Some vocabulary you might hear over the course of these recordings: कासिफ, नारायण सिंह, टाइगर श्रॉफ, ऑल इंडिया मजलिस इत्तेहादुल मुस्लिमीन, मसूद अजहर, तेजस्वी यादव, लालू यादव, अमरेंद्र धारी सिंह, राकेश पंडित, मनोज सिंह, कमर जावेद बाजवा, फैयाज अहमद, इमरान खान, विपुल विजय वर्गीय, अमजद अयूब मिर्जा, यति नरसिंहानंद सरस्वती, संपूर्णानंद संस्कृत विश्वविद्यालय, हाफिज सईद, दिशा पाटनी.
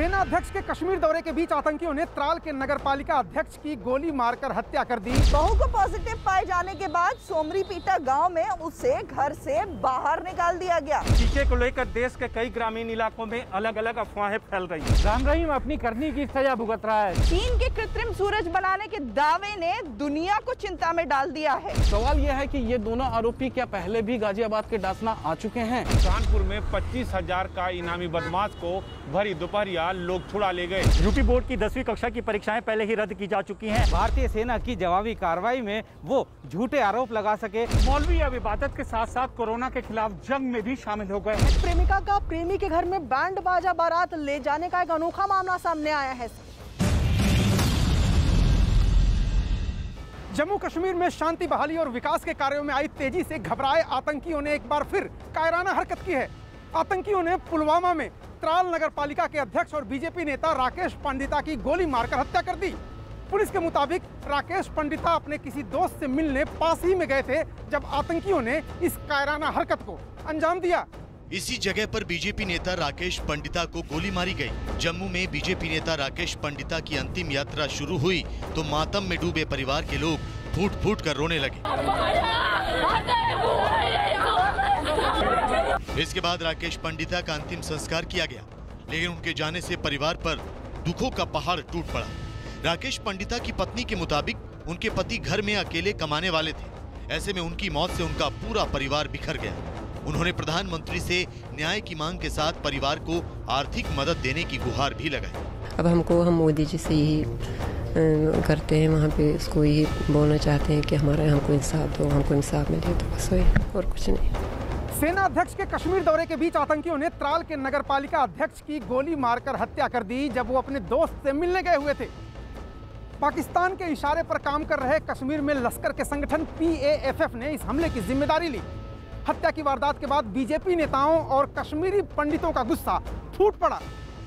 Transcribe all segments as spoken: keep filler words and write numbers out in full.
सेना अध्यक्ष के कश्मीर दौरे के बीच आतंकियों ने त्राल के नगरपालिका अध्यक्ष की गोली मारकर हत्या कर दी। बहू को पॉजिटिव पाए जाने के बाद सोमरीपीटा गांव में उसे घर से बाहर निकाल दिया गया। टीके को लेकर देश के कई ग्रामीण इलाकों में अलग अलग अफवाहें फैल रही हैं। राम रहीम अपनी करनी की सजा भुगत रहा है। चीन के कृत्रिम सूरज बनाने के दावे ने दुनिया को चिंता में डाल दिया है। सवाल यह है कि ये दोनों आरोपी क्या पहले भी गाजियाबाद के डासना आ चुके हैं? कानपुर में पच्चीस हजार का इनामी बदमाश को भरी दोपहरिया लोग छुड़ा ले गए। यूपी बोर्ड की दसवीं कक्षा की परीक्षाएं पहले ही रद्द की जा चुकी हैं। भारतीय सेना की जवाबी कार्रवाई में वो झूठे आरोप लगा सके। मौलवी अब इबादत के साथ साथ कोरोना के खिलाफ जंग में भी शामिल हो गए। प्रेमिका का प्रेमी के घर में बैंड बाजा बारात ले जाने का एक अनोखा मामला सामने आया है। जम्मू कश्मीर में शांति बहाली और विकास के कार्यों में आई तेजी से घबराए आतंकियों ने एक बार फिर कायराना हरकत की है। आतंकियों ने पुलवामा में त्राल नगरपालिका के अध्यक्ष और बीजेपी नेता राकेश पंडित की गोली मारकर हत्या कर दी। पुलिस के मुताबिक राकेश पंडित अपने किसी दोस्त से मिलने पास ही में गए थे जब आतंकियों ने इस कायराना हरकत को अंजाम दिया। इसी जगह पर बीजेपी नेता राकेश पंडित को गोली मारी गई। जम्मू में बीजेपी नेता राकेश पंडित की अंतिम यात्रा शुरू हुई तो मातम में डूबे परिवार के लोग फूट फूट कर रोने लगे। इसके बाद राकेश पंडित का अंतिम संस्कार किया गया, लेकिन उनके जाने से परिवार पर दुखों का पहाड़ टूट पड़ा। राकेश पंडित की पत्नी के मुताबिक उनके पति घर में अकेले कमाने वाले थे। ऐसे में उनकी मौत से उनका पूरा परिवार बिखर गया। उन्होंने प्रधानमंत्री से न्याय की मांग के साथ परिवार को आर्थिक मदद देने की गुहार भी लगाई। अब हमको हम मोदी जी से यही करते हैं, वहाँ पे उसको यही बोलना चाहते हैं कि हमारा हमको इंसाफ दो, हमको इंसाफ मिले, तो बस वही और कुछ नहीं। सेना अध्यक्ष के कश्मीर दौरे के बीच आतंकियों ने त्राल के नगरपालिका अध्यक्ष की गोली मारकर हत्या कर दी जब वो अपने दोस्त से मिलने गए हुए थे। पाकिस्तान के इशारे पर काम कर रहे कश्मीर में लश्कर के संगठन पी ए एफ एफ ने इस हमले की जिम्मेदारी ली। हत्या की वारदात के बाद बीजेपी नेताओं और कश्मीरी पंडितों का गुस्सा फूट पड़ा।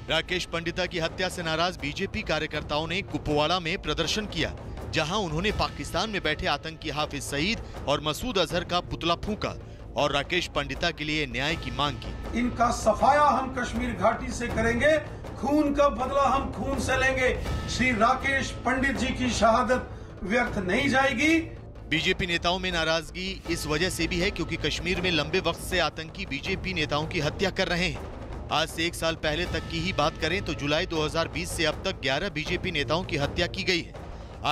राकेश पंडित की हत्या से नाराज बीजेपी कार्यकर्ताओं ने कुपवाड़ा में प्रदर्शन किया, जहाँ उन्होंने पाकिस्तान में बैठे आतंकी हाफिज सईद और मसूद अजहर का पुतला फूका और राकेश पंडित के लिए न्याय की मांग की। इनका सफाया हम कश्मीर घाटी से करेंगे, खून का बदला हम खून से लेंगे। श्री राकेश पंडित जी की शहादत व्यर्थ नहीं जाएगी। बीजेपी नेताओं में नाराजगी इस वजह से भी है क्योंकि कश्मीर में लंबे वक्त से आतंकी बीजेपी नेताओं की हत्या कर रहे हैं। आज से एक साल पहले तक की ही बात करें तो जुलाई दो हज़ार बीस से अब तक ग्यारह बीजेपी नेताओं की हत्या की गई है।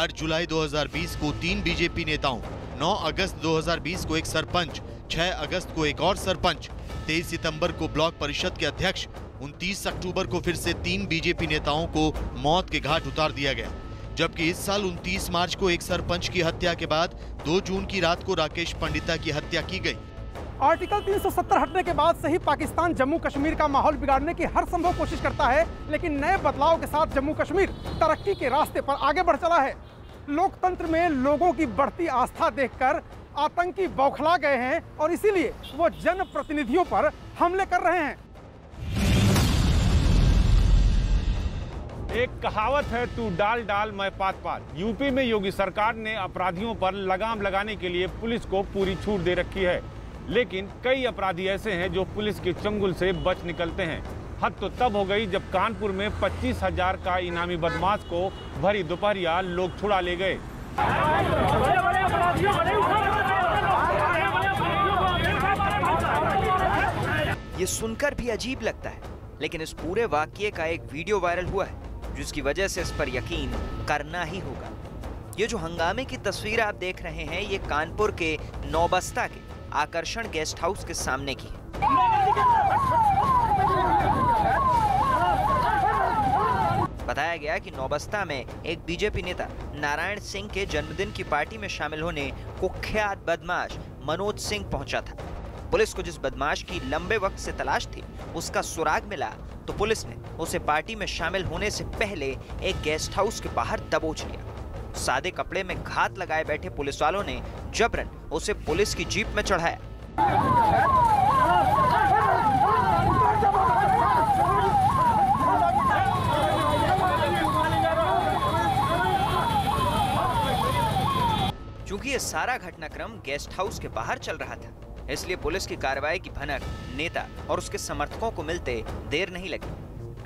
आठ जुलाई दो हज़ार बीस को तीन बीजेपी नेताओं, नौ अगस्त दो हज़ार बीस को एक सरपंच, छह अगस्त को एक और सरपंच, तेईस सितंबर को ब्लॉक परिषद के अध्यक्ष, उनतीस अक्टूबर को फिर से तीन बीजेपी नेताओं को मौत के घाट उतार दिया गया। जबकि इस साल उनतीस मार्च को एक सरपंच की हत्या के बाद दो जून की रात को राकेश पंडित की हत्या की गई। आर्टिकल तीन सौ सत्तर हटने के बाद से ही पाकिस्तान जम्मू कश्मीर का माहौल बिगाड़ने की हर संभव कोशिश करता है, लेकिन नए बदलाव के साथ जम्मू कश्मीर तरक्की के रास्ते पर आगे बढ़ चला है। लोकतंत्र में लोगों की बढ़ती आस्था देखकर आतंकी बौखला गए हैं और इसीलिए वो जनप्रतिनिधियों पर हमले कर रहे हैं। एक कहावत है, तू डाल डाल मैं पात पात। यूपी में योगी सरकार ने अपराधियों पर लगाम लगाने के लिए पुलिस को पूरी छूट दे रखी है, लेकिन कई अपराधी ऐसे हैं जो पुलिस के चंगुल से बच निकलते हैं। हद तो तब हो गई जब कानपुर में पच्चीस हजार का इनामी बदमाश को भरी दोपहरिया लोग छुड़ा ले गए। ये सुनकर भी अजीब लगता है, लेकिन इस पूरे वाकये का एक वीडियो वायरल हुआ है जिसकी वजह से इस पर यकीन करना ही होगा। ये जो हंगामे की तस्वीर आप देख रहे हैं ये कानपुर के नौबस्ता के आकर्षण गेस्ट हाउस के सामने की है। बताया गया कि नौबस्ता में एक बीजेपी नेता नारायण सिंह के जन्मदिन की पार्टी में शामिल होने कुख्यात बदमाश मनोज सिंह पहुंचा था। पुलिस को जिस बदमाश की लंबे वक्त से तलाश थी उसका सुराग मिला तो पुलिस ने उसे पार्टी में शामिल होने से पहले एक गेस्ट हाउस के बाहर दबोच लिया। सादे कपड़े में घात लगाए बैठे पुलिस वालों ने जबरन उसे पुलिस की जीप में चढ़ाया। चूंकि ये सारा घटनाक्रम गेस्ट हाउस के बाहर चल रहा था, इसलिए पुलिस की कार्रवाई की भनक नेता और उसके समर्थकों को मिलते देर नहीं लगी।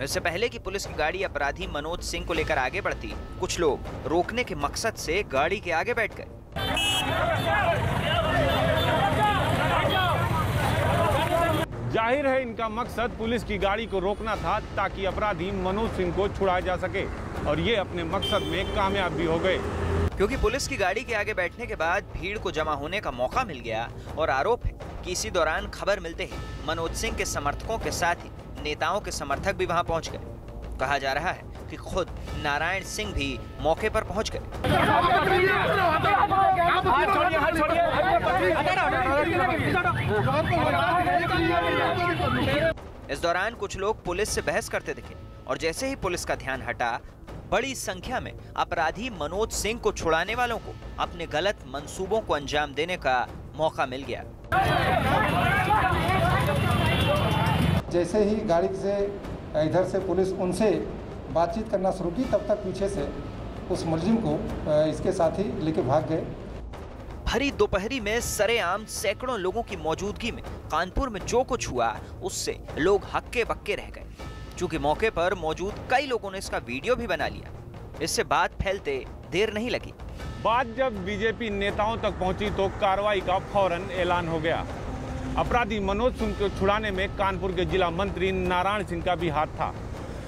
इससे पहले कि पुलिस की गाड़ी अपराधी मनोज सिंह को लेकर आगे बढ़ती, कुछ लोग रोकने के मकसद से गाड़ी के आगे बैठ गए। जाहिर है इनका मकसद पुलिस की गाड़ी को रोकना था ताकि अपराधी मनोज सिंह को छुड़ाया जा सके और ये अपने मकसद में कामयाब भी हो गए, क्योंकि पुलिस की गाड़ी के आगे बैठने के बाद भीड़ को जमा होने का मौका मिल गया। और आरोप है कि इसी दौरान खबर मिलते ही मनोज सिंह के समर्थकों के साथ ही नेताओं के समर्थक भी वहां पहुंच गए। कहा जा रहा है कि खुद नारायण सिंह भी मौके पर पहुंच गए। इस दौरान कुछ लोग पुलिस से बहस करते दिखे और जैसे ही पुलिस का ध्यान हटा, बड़ी संख्या में अपराधी मनोज सिंह को छुड़ाने वालों को अपने गलत मंसूबों को अंजाम देने का मौका मिल गया। जैसे ही गाड़ी से इधर से पुलिस उनसे बातचीत करना शुरू की, तब तक पीछे से उस मुलजिम को इसके साथ ही लेके भाग गए। भरी दोपहरी में सरेआम सैकड़ों लोगों की मौजूदगी में कानपुर में जो कुछ हुआ उससे लोग हक्के बक्के रह गए। चूंकि मौके पर मौजूद कई लोगों ने इसका वीडियो भी बना लिया, इससे बात फैलते देर नहीं लगी। बात जब बीजेपी नेताओं तक पहुंची तो कार्रवाई का फौरन ऐलान हो गया। अपराधी मनोज सिंह को छुड़ाने में कानपुर के जिला मंत्री नारायण सिंह का भी हाथ था।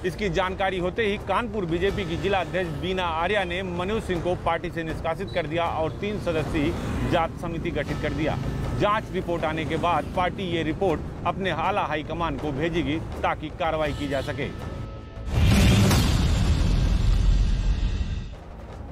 इसकी जानकारी होते ही कानपुर बीजेपी की जिला अध्यक्ष बीना आर्य ने मनोज सिंह को पार्टी से निष्कासित कर दिया और तीन सदस्यीय जांच समिति गठित कर दिया। जांच रिपोर्ट आने के बाद पार्टी ये रिपोर्ट अपने आला हाईकमान को भेजेगी ताकि कार्रवाई की जा सके।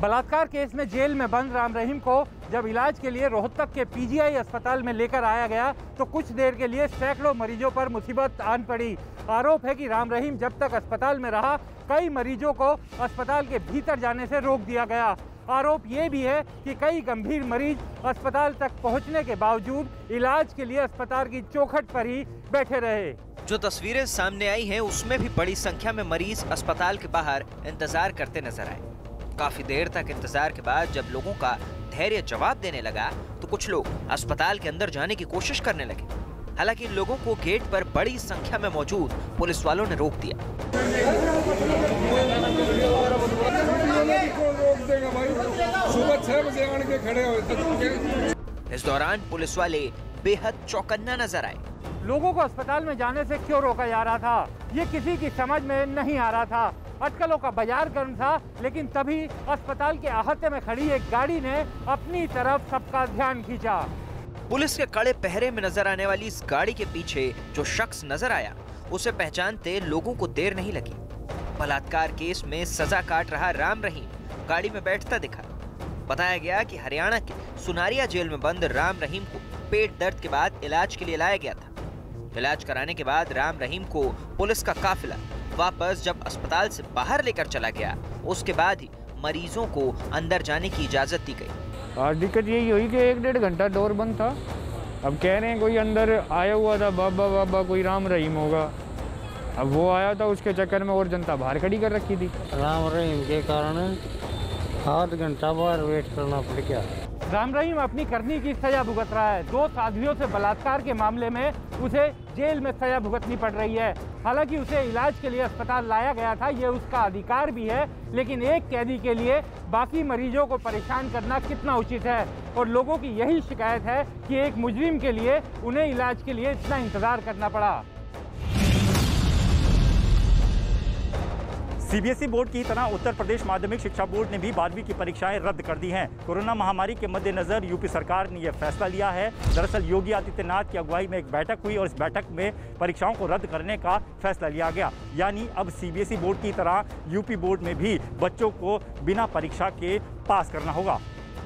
बलात्कार केस में जेल में बंद राम रहीम को जब इलाज के लिए रोहतक के पीजीआई अस्पताल में लेकर आया गया तो कुछ देर के लिए सैकड़ों मरीजों पर मुसीबत आन पड़ी। आरोप है कि राम रहीम जब तक अस्पताल में रहा, कई मरीजों को अस्पताल के भीतर जाने से रोक दिया गया। आरोप ये भी है कि कई गंभीर मरीज अस्पताल तक पहुंचने के बावजूद इलाज के लिए अस्पताल की चौखट पर ही बैठे रहे। जो तस्वीरें सामने आई हैं उसमें भी बड़ी संख्या में मरीज अस्पताल के बाहर इंतजार करते नजर आए। काफी देर तक इंतजार के बाद जब लोगों का धैर्य जवाब देने लगा तो कुछ लोग अस्पताल के अंदर जाने की कोशिश करने लगे। हालांकि इन लोगों को गेट पर बड़ी संख्या में मौजूद पुलिस वालों ने रोक दिया। इस दौरान पुलिस वाले बेहद चौकन्ना नजर आए। लोगों को अस्पताल में जाने से क्यों रोका जा रहा था, ये किसी की समझ में नहीं आ रहा था। अटकलों का बाजार गर्म था, लेकिन तभी अस्पताल के अहाते में खड़ी एक गाड़ी ने अपनी तरफ सबका ध्यान खींचा। पुलिस के कड़े पहरे में नजर आने वाली इस गाड़ी के पीछे जो शख्स नजर आया उसे पहचानते लोगों को देर नहीं लगी। बलात्कार केस में सजा काट रहा राम रहीम गाड़ी में बैठता दिखा। बताया गया कि हरियाणा के सुनारिया जेल में बंद राम रहीम को पेट दर्द के बाद इलाज के लिए लाया गया था। इलाज कराने के बाद राम रहीम को पुलिस का काफिला वापस जब अस्पताल से बाहर लेकर चला गया, उसके बाद ही मरीजों को अंदर जाने की इजाजत दी गई। आज दिक्कत यही हुई कि एक डेढ़ घंटा डोर बंद था। अब कह रहे हैं कोई अंदर आया हुआ था, बाबा बाबा कोई राम रहीम होगा। अब वो आया था, उसके चक्कर में और जनता बाहर खड़ी कर रखी थी। राम रहीम के कारण आठ घंटा बाहर वेट करना पड़ गया। राम रहीम अपनी करनी की सजा भुगत रहा है। दो साथियों से बलात्कार के मामले में उसे जेल में सजा भुगतनी पड़ रही है। हालांकि उसे इलाज के लिए अस्पताल लाया गया था, ये उसका अधिकार भी है, लेकिन एक कैदी के लिए बाकी मरीजों को परेशान करना कितना उचित है। और लोगों की यही शिकायत है कि एक मुजरिम के लिए उन्हें इलाज के लिए इतना इंतजार करना पड़ा। सीबीएसई बोर्ड की तरह उत्तर प्रदेश माध्यमिक शिक्षा बोर्ड ने भी बारहवीं की परीक्षाएं रद्द कर दी हैं। कोरोना महामारी के मद्देनजर यूपी सरकार ने यह फैसला लिया है। दरअसल योगी आदित्यनाथ की अगुवाई में एक बैठक हुई और इस बैठक में परीक्षाओं को रद्द करने का फैसला लिया गया। यानी अब सीबीएसई बोर्ड की तरह यूपी बोर्ड में भी बच्चों को बिना परीक्षा के पास करना होगा।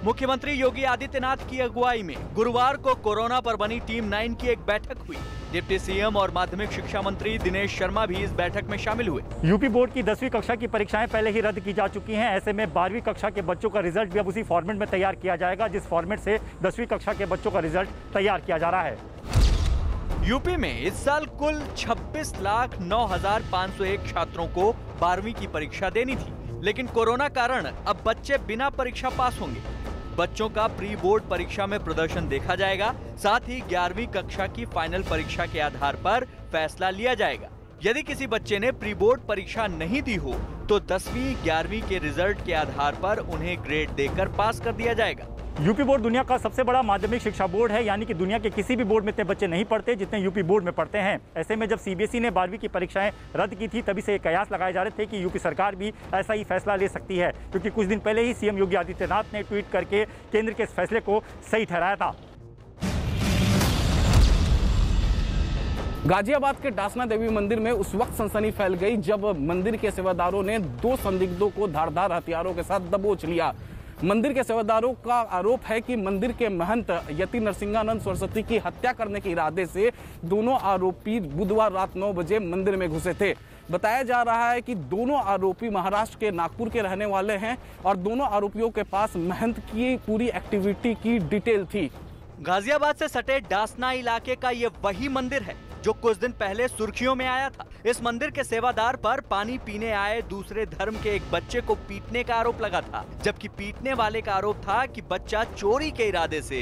मुख्यमंत्री योगी आदित्यनाथ की अगुवाई में गुरुवार को कोरोना पर बनी टीम नाइन की एक बैठक हुई। डिप्टी सीएम और माध्यमिक शिक्षा मंत्री दिनेश शर्मा भी इस बैठक में शामिल हुए। यूपी बोर्ड की दसवीं कक्षा की परीक्षाएं पहले ही रद्द की जा चुकी हैं। ऐसे में बारहवीं कक्षा के बच्चों का रिजल्ट भी अब उसी फॉर्मेट में तैयार किया जाएगा जिस फॉर्मेट से दसवीं कक्षा के बच्चों का रिजल्ट तैयार किया जा रहा है। यूपी में इस साल कुल छब्बीस लाख नौ हजार पाँच सौ एक छात्रों को बारहवीं की परीक्षा देनी थी, लेकिन कोरोना कारण अब बच्चे बिना परीक्षा पास होंगे। बच्चों का प्री बोर्ड परीक्षा में प्रदर्शन देखा जाएगा, साथ ही ग्यारहवीं कक्षा की फाइनल परीक्षा के आधार पर फैसला लिया जाएगा। यदि किसी बच्चे ने प्री बोर्ड परीक्षा नहीं दी हो तो दसवीं ग्यारहवीं के रिजल्ट के आधार पर उन्हें ग्रेड देकर पास कर दिया जाएगा। यूपी बोर्ड दुनिया का सबसे बड़ा माध्यमिक शिक्षा बोर्ड है, यानी कि दुनिया के किसी भी बोर्ड में इतने बच्चे नहीं पढ़ते जितने यूपी बोर्ड में पढ़ते हैं। ऐसे में जब सीबीएसई ने बारहवीं की परीक्षाएं रद्द की थी तभी से ये कयास लगाए जा रहे थे कि यूपी सरकार भी ऐसा ही फैसला ले सकती है, क्योंकि कुछ दिन पहले ही सीएम योगी आदित्यनाथ ने ट्वीट करके केंद्र के इस फैसले को सही ठहराया था। गाजियाबाद के डासना देवी मंदिर में उस वक्त सनसनी फैल गई जब मंदिर के सेवादारों ने दो संदिग्धों को धारदार हथियारों के साथ दबोच लिया। मंदिर के सेवादारों का आरोप है कि मंदिर के महंत यति नरसिंहानंद सरस्वती की हत्या करने के इरादे से दोनों आरोपी बुधवार रात नौ बजे मंदिर में घुसे थे। बताया जा रहा है कि दोनों आरोपी महाराष्ट्र के नागपुर के रहने वाले हैं और दोनों आरोपियों के पास महंत की पूरी एक्टिविटी की डिटेल थी। गाजियाबाद से सटे डासना इलाके का ये वही मंदिर है जो कुछ दिन पहले सुर्खियों में आया था। इस मंदिर के सेवादार पर पानी पीने आए दूसरे धर्म के एक बच्चे को पीटने का आरोप लगा था, जबकि पीटने वाले का आरोप था कि बच्चा चोरी के इरादे से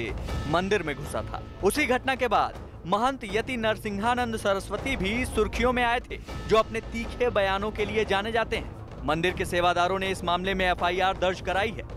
मंदिर में घुसा था। उसी घटना के बाद महंत यति नरसिंहानंद सरस्वती भी सुर्खियों में आए थे, जो अपने तीखे बयानों के लिए जाने जाते हैं। मंदिर के सेवादारों ने इस मामले में एफ आई आर दर्ज कराई है।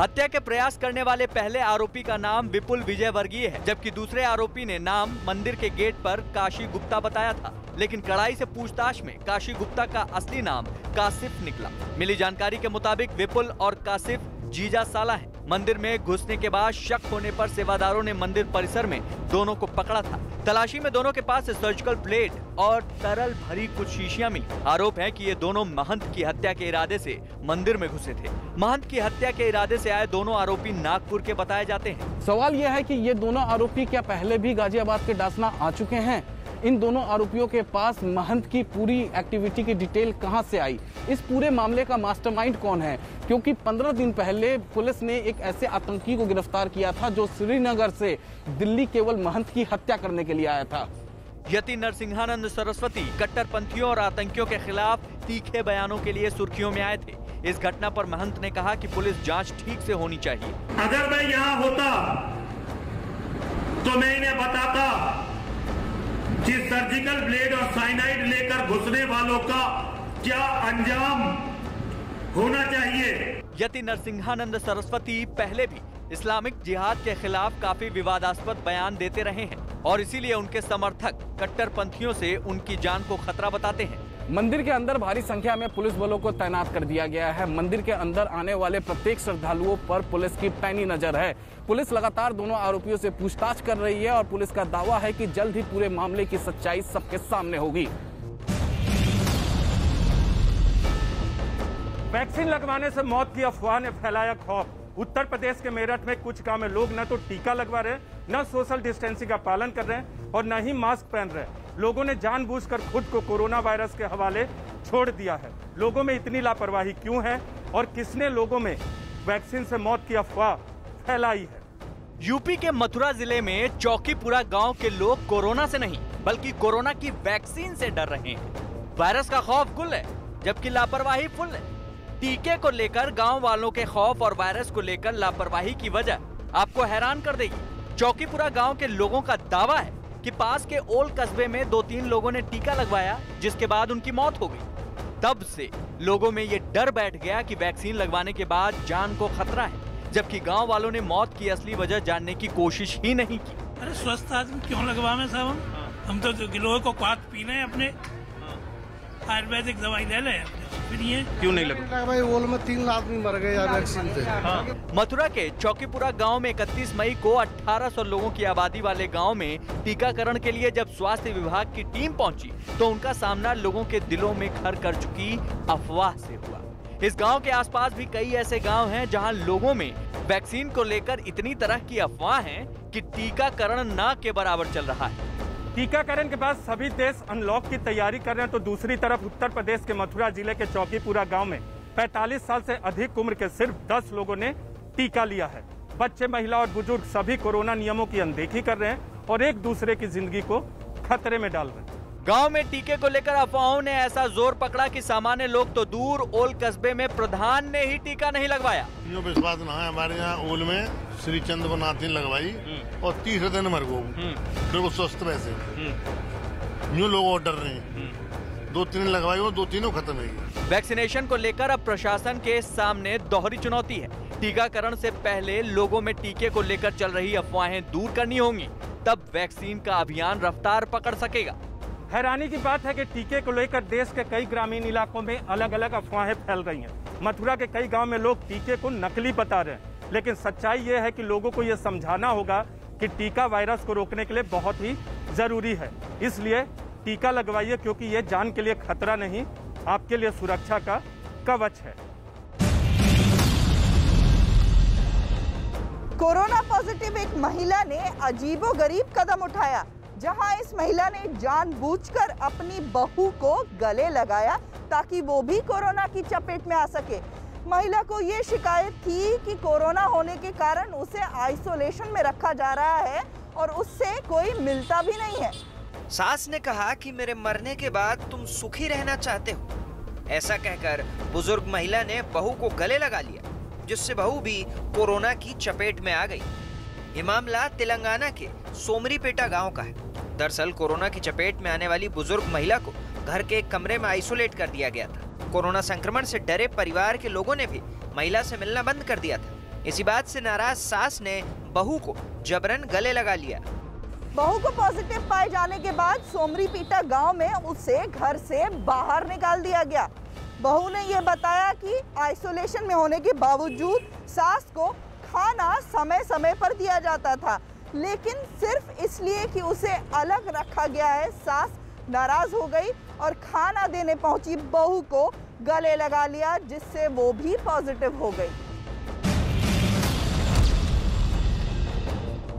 हत्या के प्रयास करने वाले पहले आरोपी का नाम विपुल विजय वर्गीय है, जबकि दूसरे आरोपी ने नाम मंदिर के गेट पर काशी गुप्ता बताया था, लेकिन कड़ाई से पूछताछ में काशी गुप्ता का असली नाम कासिफ निकला। मिली जानकारी के मुताबिक विपुल और कासिफ जीजा साला है। मंदिर में घुसने के बाद शक होने पर सेवादारों ने मंदिर परिसर में दोनों को पकड़ा था। तलाशी में दोनों के पास सर्जिकल ब्लेड और तरल भरी कुछ शीशियां मिली। आरोप है कि ये दोनों महंत की हत्या के इरादे से मंदिर में घुसे थे। महंत की हत्या के इरादे से आए दोनों आरोपी नागपुर के बताए जाते हैं। सवाल यह है कि ये दोनों आरोपी क्या पहले भी गाजियाबाद के डासना आ चुके हैं? इन दोनों आरोपियों के पास महंत की पूरी एक्टिविटी की डिटेल कहां से आई? इस पूरे मामले का मास्टरमाइंड कौन है? क्योंकि पंद्रह दिन पहले पुलिस ने एक ऐसे आतंकी को गिरफ्तार किया था जो श्रीनगर से दिल्ली केवल महंत की हत्या करने के लिए आया था। यति नरसिंहानंद सरस्वती कट्टरपंथियों और आतंकियों के खिलाफ तीखे बयानों के लिए सुर्खियों में आए थे। इस घटना पर महंत ने कहा कि पुलिस जाँच ठीक से होनी चाहिए। अगर मैं यहाँ होता तो मैं इन्हें बताता कि सर्जिकल ब्लेड और साइनाइड लेकर घुसने वालों का क्या अंजाम होना चाहिए। यति नरसिंहानंद सरस्वती पहले भी इस्लामिक जिहाद के खिलाफ काफी विवादास्पद बयान देते रहे हैं और इसीलिए उनके समर्थक कट्टरपंथियों से उनकी जान को खतरा बताते हैं। मंदिर के अंदर भारी संख्या में पुलिस बलों को तैनात कर दिया गया है। मंदिर के अंदर आने वाले प्रत्येक श्रद्धालुओं पर पुलिस की पैनी नजर है। पुलिस लगातार दोनों आरोपियों से पूछताछ कर रही है और पुलिस का दावा है कि जल्द ही पूरे मामले की सच्चाई सबके सामने होगी। वैक्सीन लगवाने से मौत की अफवाह ने फैलाया खौफ। उत्तर प्रदेश के मेरठ में कुछ गांव में लोग न तो टीका लगवा रहे, न सोशल डिस्टेंसिंग का पालन कर रहे हैं और न ही मास्क पहन रहे। लोगों ने जानबूझकर खुद को कोरोना वायरस के हवाले छोड़ दिया है। लोगों में इतनी लापरवाही क्यों है और किसने लोगों में वैक्सीन से मौत की अफवाह फैलाई है? यूपी के मथुरा जिले में चौकीपुरा गाँव के लोग कोरोना से नहीं बल्कि कोरोना की वैक्सीन से डर रहे हैं। वायरस का खौफ गुल है जबकि लापरवाही फुल है। टीके को लेकर गांव वालों के खौफ और वायरस को लेकर लापरवाही की वजह आपको हैरान कर देगी। चौकीपुरा गांव के लोगों का दावा है कि पास के ओल कस्बे में दो तीन लोगों ने टीका लगवाया जिसके बाद उनकी मौत हो गई। तब से लोगों में ये डर बैठ गया कि वैक्सीन लगवाने के बाद जान को खतरा है, जबकि गाँव वालों ने मौत की असली वजह जानने की कोशिश ही नहीं की। अरे स्वस्थ आदमी क्यों लगवाएं साहब, हम हम तो गिलोय को काट पी रहे, अपने आयुर्वेदिक दवाई ले लें, क्यों नहीं लगा भाई? ओल में तीन आदमी मर गए वैक्सीन से। हाँ। मथुरा के चौकीपुरा गांव में इकतीस मई को अठारह सौ लोगों की आबादी वाले गांव में टीकाकरण के लिए जब स्वास्थ्य विभाग की टीम पहुंची तो उनका सामना लोगों के दिलों में घर कर चुकी अफवाह से हुआ। इस गांव के आसपास भी कई ऐसे गांव हैं जहां लोगों में वैक्सीन को लेकर इतनी तरह की अफवाह है कि टीकाकरण न के बराबर चल रहा है। टीकाकरण के बाद सभी देश अनलॉक की तैयारी कर रहे हैं तो दूसरी तरफ उत्तर प्रदेश के मथुरा जिले के चौकीपुरा गांव में पैंतालीस साल से अधिक उम्र के सिर्फ दस लोगों ने टीका लिया है। बच्चे, महिला और बुजुर्ग सभी कोरोना नियमों की अनदेखी कर रहे हैं और एक दूसरे की जिंदगी को खतरे में डाल रहे हैं। गांव में टीके को लेकर अफवाहों ने ऐसा जोर पकड़ा कि सामान्य लोग तो दूर, ओल कस्बे में प्रधान ने ही टीका नहीं लगवाया। यो विश्वास ना है, हमारे यहाँ ओल में श्री चंद्रनाथ ने लगवाई और तीसरे दिन मर गए, बिल्कुल स्वस्थ। वैसे न्यू लोग ऑर्डर रहे हैं, दो तीन लगवाई हो, दो तीनों खत्म है। वैक्सीनेशन को लेकर अब प्रशासन के सामने दोहरी चुनौती है। टीकाकरण से पहले लोगों में टीके को लेकर चल रही अफवाहें दूर करनी होंगी, तब वैक्सीन का अभियान रफ्तार पकड़ सकेगा। हैरानी की बात है कि टीके को लेकर देश के कई ग्रामीण इलाकों में अलग अलग अफवाहें फैल रही हैं। मथुरा के कई गांव में लोग टीके को नकली बता रहे हैं, लेकिन सच्चाई ये है कि लोगों को ये समझाना होगा कि टीका वायरस को रोकने के लिए बहुत ही जरूरी है। इसलिए टीका लगवाइए, क्योंकि ये जान के लिए खतरा नहीं, आपके लिए सुरक्षा का कवच है। कोरोना पॉजिटिव एक महिला ने अजीबोगरीब कदम उठाया, जहां इस महिला ने जानबूझकर अपनी बहू को गले लगाया ताकि वो भी कोरोना की चपेट में आ सके। महिला को ये शिकायत थी कि कोरोना होने के कारण उसे आइसोलेशन में रखा जा रहा है और उससे कोई मिलता भी नहीं है। सास ने कहा कि मेरे मरने के बाद तुम सुखी रहना चाहते हो। ऐसा कहकर बुजुर्ग महिला ने बहू को गले लगा लिया, जिससे बहू भी कोरोना की चपेट में आ गई। ये मामला तेलंगाना के सोमरीपेटा गांव का है। दरअसल कोरोना की चपेट में आने वाली बुजुर्ग महिला को घर के एक कमरे में आइसोलेट कर दिया गया था। कोरोना संक्रमण से डरे परिवार के लोगों ने भी महिला से मिलना बंद कर दिया था। इसी बात से नाराज सास ने बहू को जबरन गले लगा लिया। बहू को पॉजिटिव पाए जाने के बाद सोमरीपेटा गाँव में उसे घर से बाहर निकाल दिया गया। बहू ने यह बताया कि आइसोलेशन में होने के बावजूद सास को खाना समय समय पर दिया जाता था, लेकिन सिर्फ इसलिए कि उसे अलग रखा गया है। सास नाराज हो गई और खाना देने पहुंची बहू को गले लगा लिया, जिससे वो भी पॉजिटिव हो गई।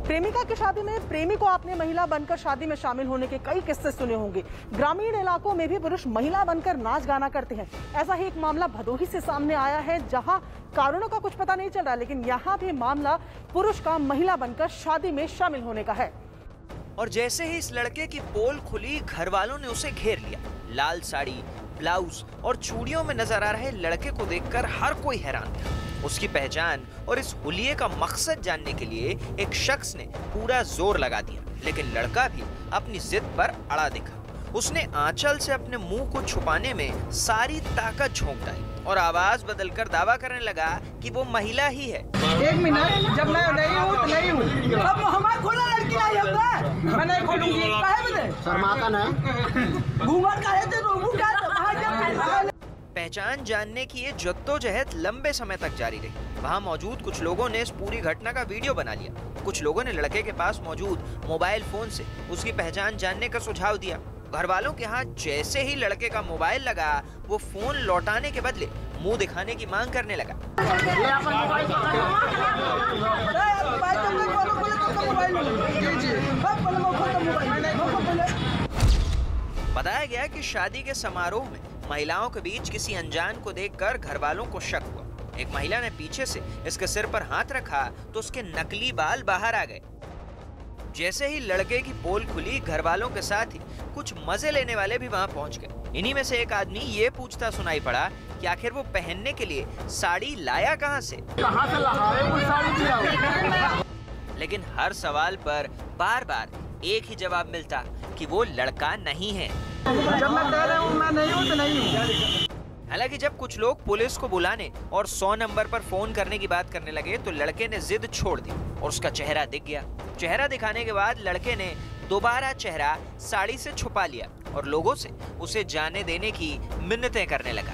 प्रेमिका की शादी में प्रेमी को आपने महिला बनकर शादी में शामिल होने के कई किस्से सुने होंगे। ग्रामीण इलाकों में भी पुरुष महिला बनकर नाच गाना करते हैं। ऐसा ही एक मामला भदोही से सामने आया है, जहां कारणों का कुछ पता नहीं चल रहा, लेकिन यहां भी मामला पुरुष का महिला बनकर शादी में शामिल होने का है। और जैसे ही इस लड़के की पोल खुली, घर वालों ने उसे घेर लिया। लाल साड़ी, ब्लाउज और चूड़ियों में नजर आ रहे लड़के को देखकर हर कोई हैरान था। उसकी पहचान और इस हुलिये का मकसद जानने के लिए एक शख्स ने पूरा जोर लगा दिया, लेकिन लड़का भी अपनी जिद पर अड़ा दिखा। उसने आंचल से अपने मुंह को छुपाने में सारी ताकत झोंक डाली और आवाज बदलकर दावा करने लगा कि वो महिला ही है। एक मिनट, जब मैं नहीं हूं तो नहीं हूं। अब हमारा खोला लड़की आई है, मैं नहीं खोलूंगी। शर्माता ना घूमर का है तो रोबू का भाग जा। पहचान जानने की ये जद्दोजहद लंबे समय तक जारी रही। वहाँ मौजूद कुछ लोगों ने इस पूरी घटना का वीडियो बना लिया। कुछ लोगों ने लड़के के पास मौजूद मोबाइल फोन से उसकी पहचान जानने का सुझाव दिया। घर वालों के हाथ जैसे ही लड़के का मोबाइल लगा, वो फोन लौटाने के बदले मुंह दिखाने की मांग करने लगा। बताया गया कि शादी के समारोह में महिलाओं के बीच किसी अनजान को देखकर घरवालों को शक हुआ। एक महिला ने पीछे से इसके सिर पर हाथ रखा तो उसके नकली बाल बाहर आ गए। जैसे ही लड़के की पोल खुली, घरवालों के साथ ही कुछ मजे लेने वाले भी वहां पहुंच गए। इन्हीं में से एक आदमी ये पूछता सुनाई पड़ा कि आखिर वो पहनने के लिए साड़ी लाया कहां से, कहां से लाया? लेकिन हर सवाल पर बार बार एक ही जवाब मिलता कि वो लड़का नहीं है। जब मैं कह रहा हूं, मैं नहीं हूं तो नहीं हूं। हालांकि जब कुछ लोग पुलिस को बुलाने और सौ नंबर पर फोन करने की बात करने लगे तो लड़के ने जिद छोड़ दी और उसका चेहरा दिख गया। चेहरा दिखाने के बाद लड़के ने दोबारा चेहरा साड़ी से छुपा लिया और लोगों से उसे जाने देने की मिन्नतें करने लगा।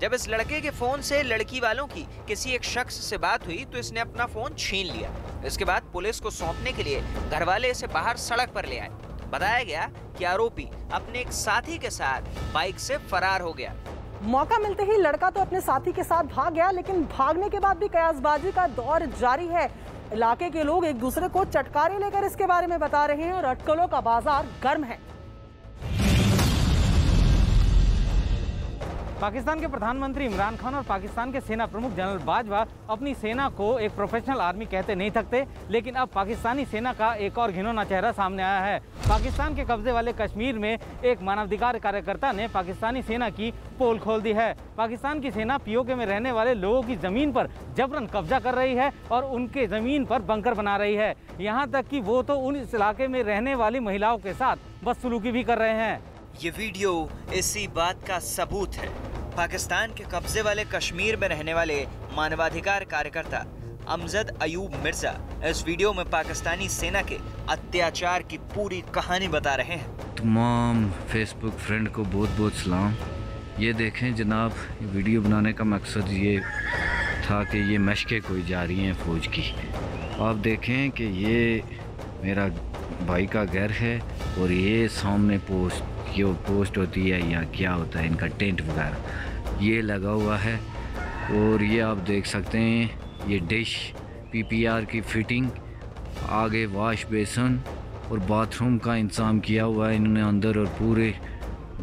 जब इस लड़के के फोन से लड़की वालों की किसी एक शख्स से बात हुई तो इसने अपना फोन छीन लिया। इसके बाद पुलिस को सौंपने के लिए घरवाले इसे बाहर सड़क पर ले आए। बताया गया कि आरोपी अपने एक साथी के साथ बाइक से फरार हो गया। मौका मिलते ही लड़का तो अपने साथी के साथ भाग गया, लेकिन भागने के बाद भी कयासबाजी का दौर जारी है। इलाके के लोग एक दूसरे को चटकारे लेकर इसके बारे में बता रहे हैं और अटकलों का बाजार गर्म है। पाकिस्तान के प्रधानमंत्री इमरान खान और पाकिस्तान के सेना प्रमुख जनरल बाजवा अपनी सेना को एक प्रोफेशनल आर्मी कहते नहीं थकते, लेकिन अब पाकिस्तानी सेना का एक और घिनौना चेहरा सामने आया है। पाकिस्तान के कब्जे वाले कश्मीर में एक मानवाधिकार कार्यकर्ता ने पाकिस्तानी सेना की पोल खोल दी है। पाकिस्तान की सेना पीओके में रहने वाले लोगों की ज़मीन पर जबरन कब्जा कर रही है और उनके ज़मीन पर बंकर बना रही है। यहाँ तक कि वो तो उन इलाके में रहने वाली महिलाओं के साथ बदसलूकी भी कर रहे हैं। ये वीडियो इसी बात का सबूत है। पाकिस्तान के कब्जे वाले कश्मीर में रहने वाले मानवाधिकार कार्यकर्ता अमजद अयूब मिर्जा इस वीडियो में पाकिस्तानी सेना के अत्याचार की पूरी कहानी बता रहे हैं। तमाम फेसबुक फ्रेंड को बहुत बहुत सलाम। ये देखें जनाब, वीडियो बनाने का मकसद ये था कि ये मशकें कोई जा रही हैं फ़ौज की। आप देखें कि ये मेरा भाई का घर है और ये सामने पोस्ट ये पोस्ट होती है या क्या होता है इनका टेंट वगैरह ये लगा हुआ है। और ये आप देख सकते हैं ये डिश पीपीआर की फिटिंग, आगे वाश बेसन और बाथरूम का इंतजाम किया हुआ है इन्होंने अंदर, और पूरे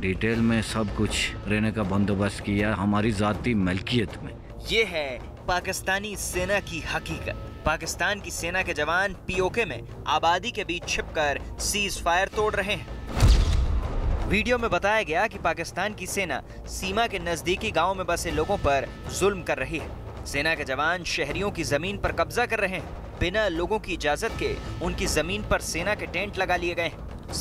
डिटेल में सब कुछ रहने का बंदोबस्त किया है हमारी ज़ाती मलकियत में। ये है पाकिस्तानी सेना की हकीकत। पाकिस्तान की सेना के जवान पीओके में आबादी के बीच छिपकर सीज फायर तोड़ रहे हैं। वीडियो में बताया गया कि पाकिस्तान की सेना सीमा के नजदीकी गांव में बसे लोगों पर जुल्म कर रही है। सेना के जवान शहरियों की जमीन पर कब्जा कर रहे हैं। बिना लोगों की इजाजत के उनकी जमीन पर सेना के टेंट लगा लिए गए,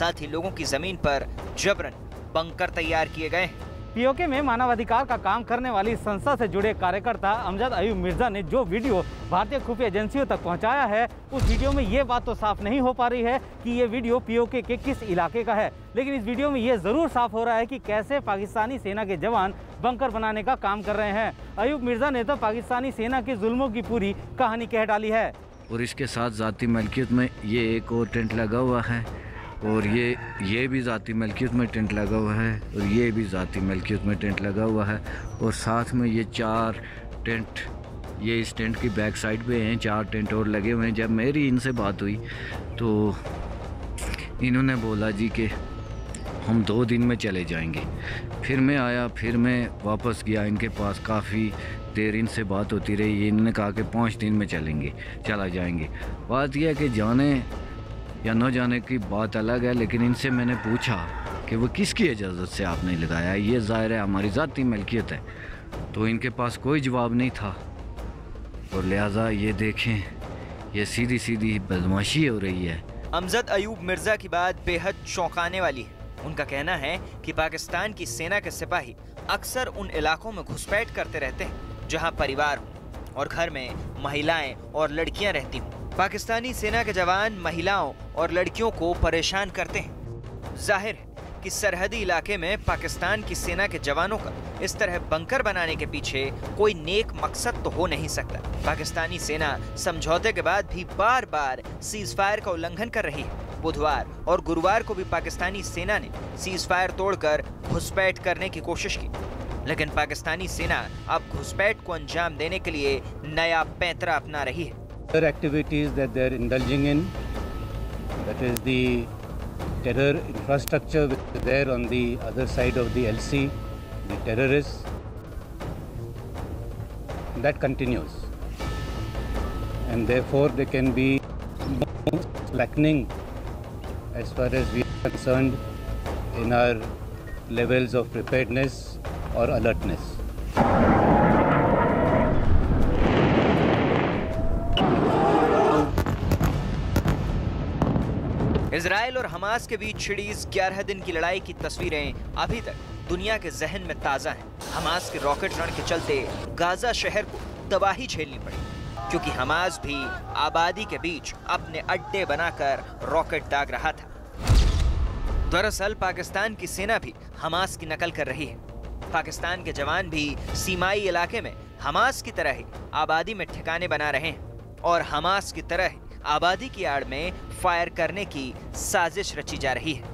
साथ ही लोगों की जमीन पर जबरन बंकर तैयार किए गए। पीओके में मानवाधिकार का काम करने वाली संस्था से जुड़े कार्यकर्ता अमजद अयूब मिर्जा ने जो वीडियो भारतीय खुफिया एजेंसियों तक पहुंचाया है, उस वीडियो में ये बात तो साफ नहीं हो पा रही है कि ये वीडियो पीओके के किस इलाके का है, लेकिन इस वीडियो में ये ज़रूर साफ हो रहा है कि कैसे पाकिस्तानी सेना के जवान बंकर बनाने का काम कर रहे हैं। अयूब मिर्जा ने तो पाकिस्तानी सेना के जुल्मों की पूरी कहानी कह डाली है। और इसके साथ ज़ाती मलकियत में ये एक और टेंट लगा हुआ है और ये ये भी ज़ाती मलकियत में टेंट लगा हुआ है और ये भी ज़ाती मलकियत में टेंट लगा हुआ है और साथ में ये चार टेंट, ये इस टेंट की बैक साइड पे हैं, चार टेंट और लगे हुए हैं। जब मेरी इनसे बात हुई तो इन्होंने बोला जी कि हम दो दिन में चले जाएंगे। फिर मैं आया, फिर मैं वापस गया इनके पास, काफ़ी देर इनसे बात होती रही। इन्होंने कहा कि पाँच दिन में चलेंगे चला जाएंगे। बात यह है कि जाने या न जाने की बात अलग है, लेकिन इनसे मैंने पूछा कि वो किसकी इजाज़त से आपने लगाया, ये ज़ाहिर है हमारी ज़ाती मलकियत है, तो इनके पास कोई जवाब नहीं था। और लिहाजा ये देखें ये सीधी सीधी बदमाशी हो रही है। अमजद अयूब मिर्ज़ा की बात बेहद चौंकाने वाली है। उनका कहना है कि पाकिस्तान की सेना के सिपाही अक्सर उन इलाकों में घुसपैठ करते रहते हैं जहाँ परिवार हो और घर में महिलाएँ और लड़कियाँ रहती हों। पाकिस्तानी सेना के जवान महिलाओं और लड़कियों को परेशान करते हैं। जाहिर है कि सरहदी इलाके में पाकिस्तान की सेना के जवानों का इस तरह बंकर बनाने के पीछे कोई नेक मकसद तो हो नहीं सकता। पाकिस्तानी सेना समझौते के बाद भी बार बार सीज़फायर का उल्लंघन कर रही है। बुधवार और गुरुवार को भी पाकिस्तानी सेना ने सीज़फायर तोड़कर घुसपैठ करने की कोशिश की, लेकिन पाकिस्तानी सेना अब घुसपैठ को अंजाम देने के लिए नया पैंतरा अपना रही है। Other activities that they are indulging in, that is the terror infrastructure which is there on the other side of the L C, the terrorists, that continues, and therefore they can be slackening as far as we are concerned in our levels of preparedness or alertness. Israel और Hamas के बीच छिड़ी इस ग्यारह दिन की लड़ाई की तस्वीरें अभी तक दुनिया के जहन में ताज़ा हैं। हमास के रॉकेट रण के चलते गाजा शहर को तबाही झेलनी पड़ी, क्योंकि हमास भी आबादी के बीच अपने अड्डे बनाकर रॉकेट दाग रहा था। दरअसल पाकिस्तान की सेना भी हमास की नकल कर रही है। पाकिस्तान के जवान भी सीमाई इलाके में हमास की तरह ही आबादी में ठिकाने बना रहे हैं और हमास की तरह ही आबादी की आड़ में फायर करने की साजिश रची जा रही है।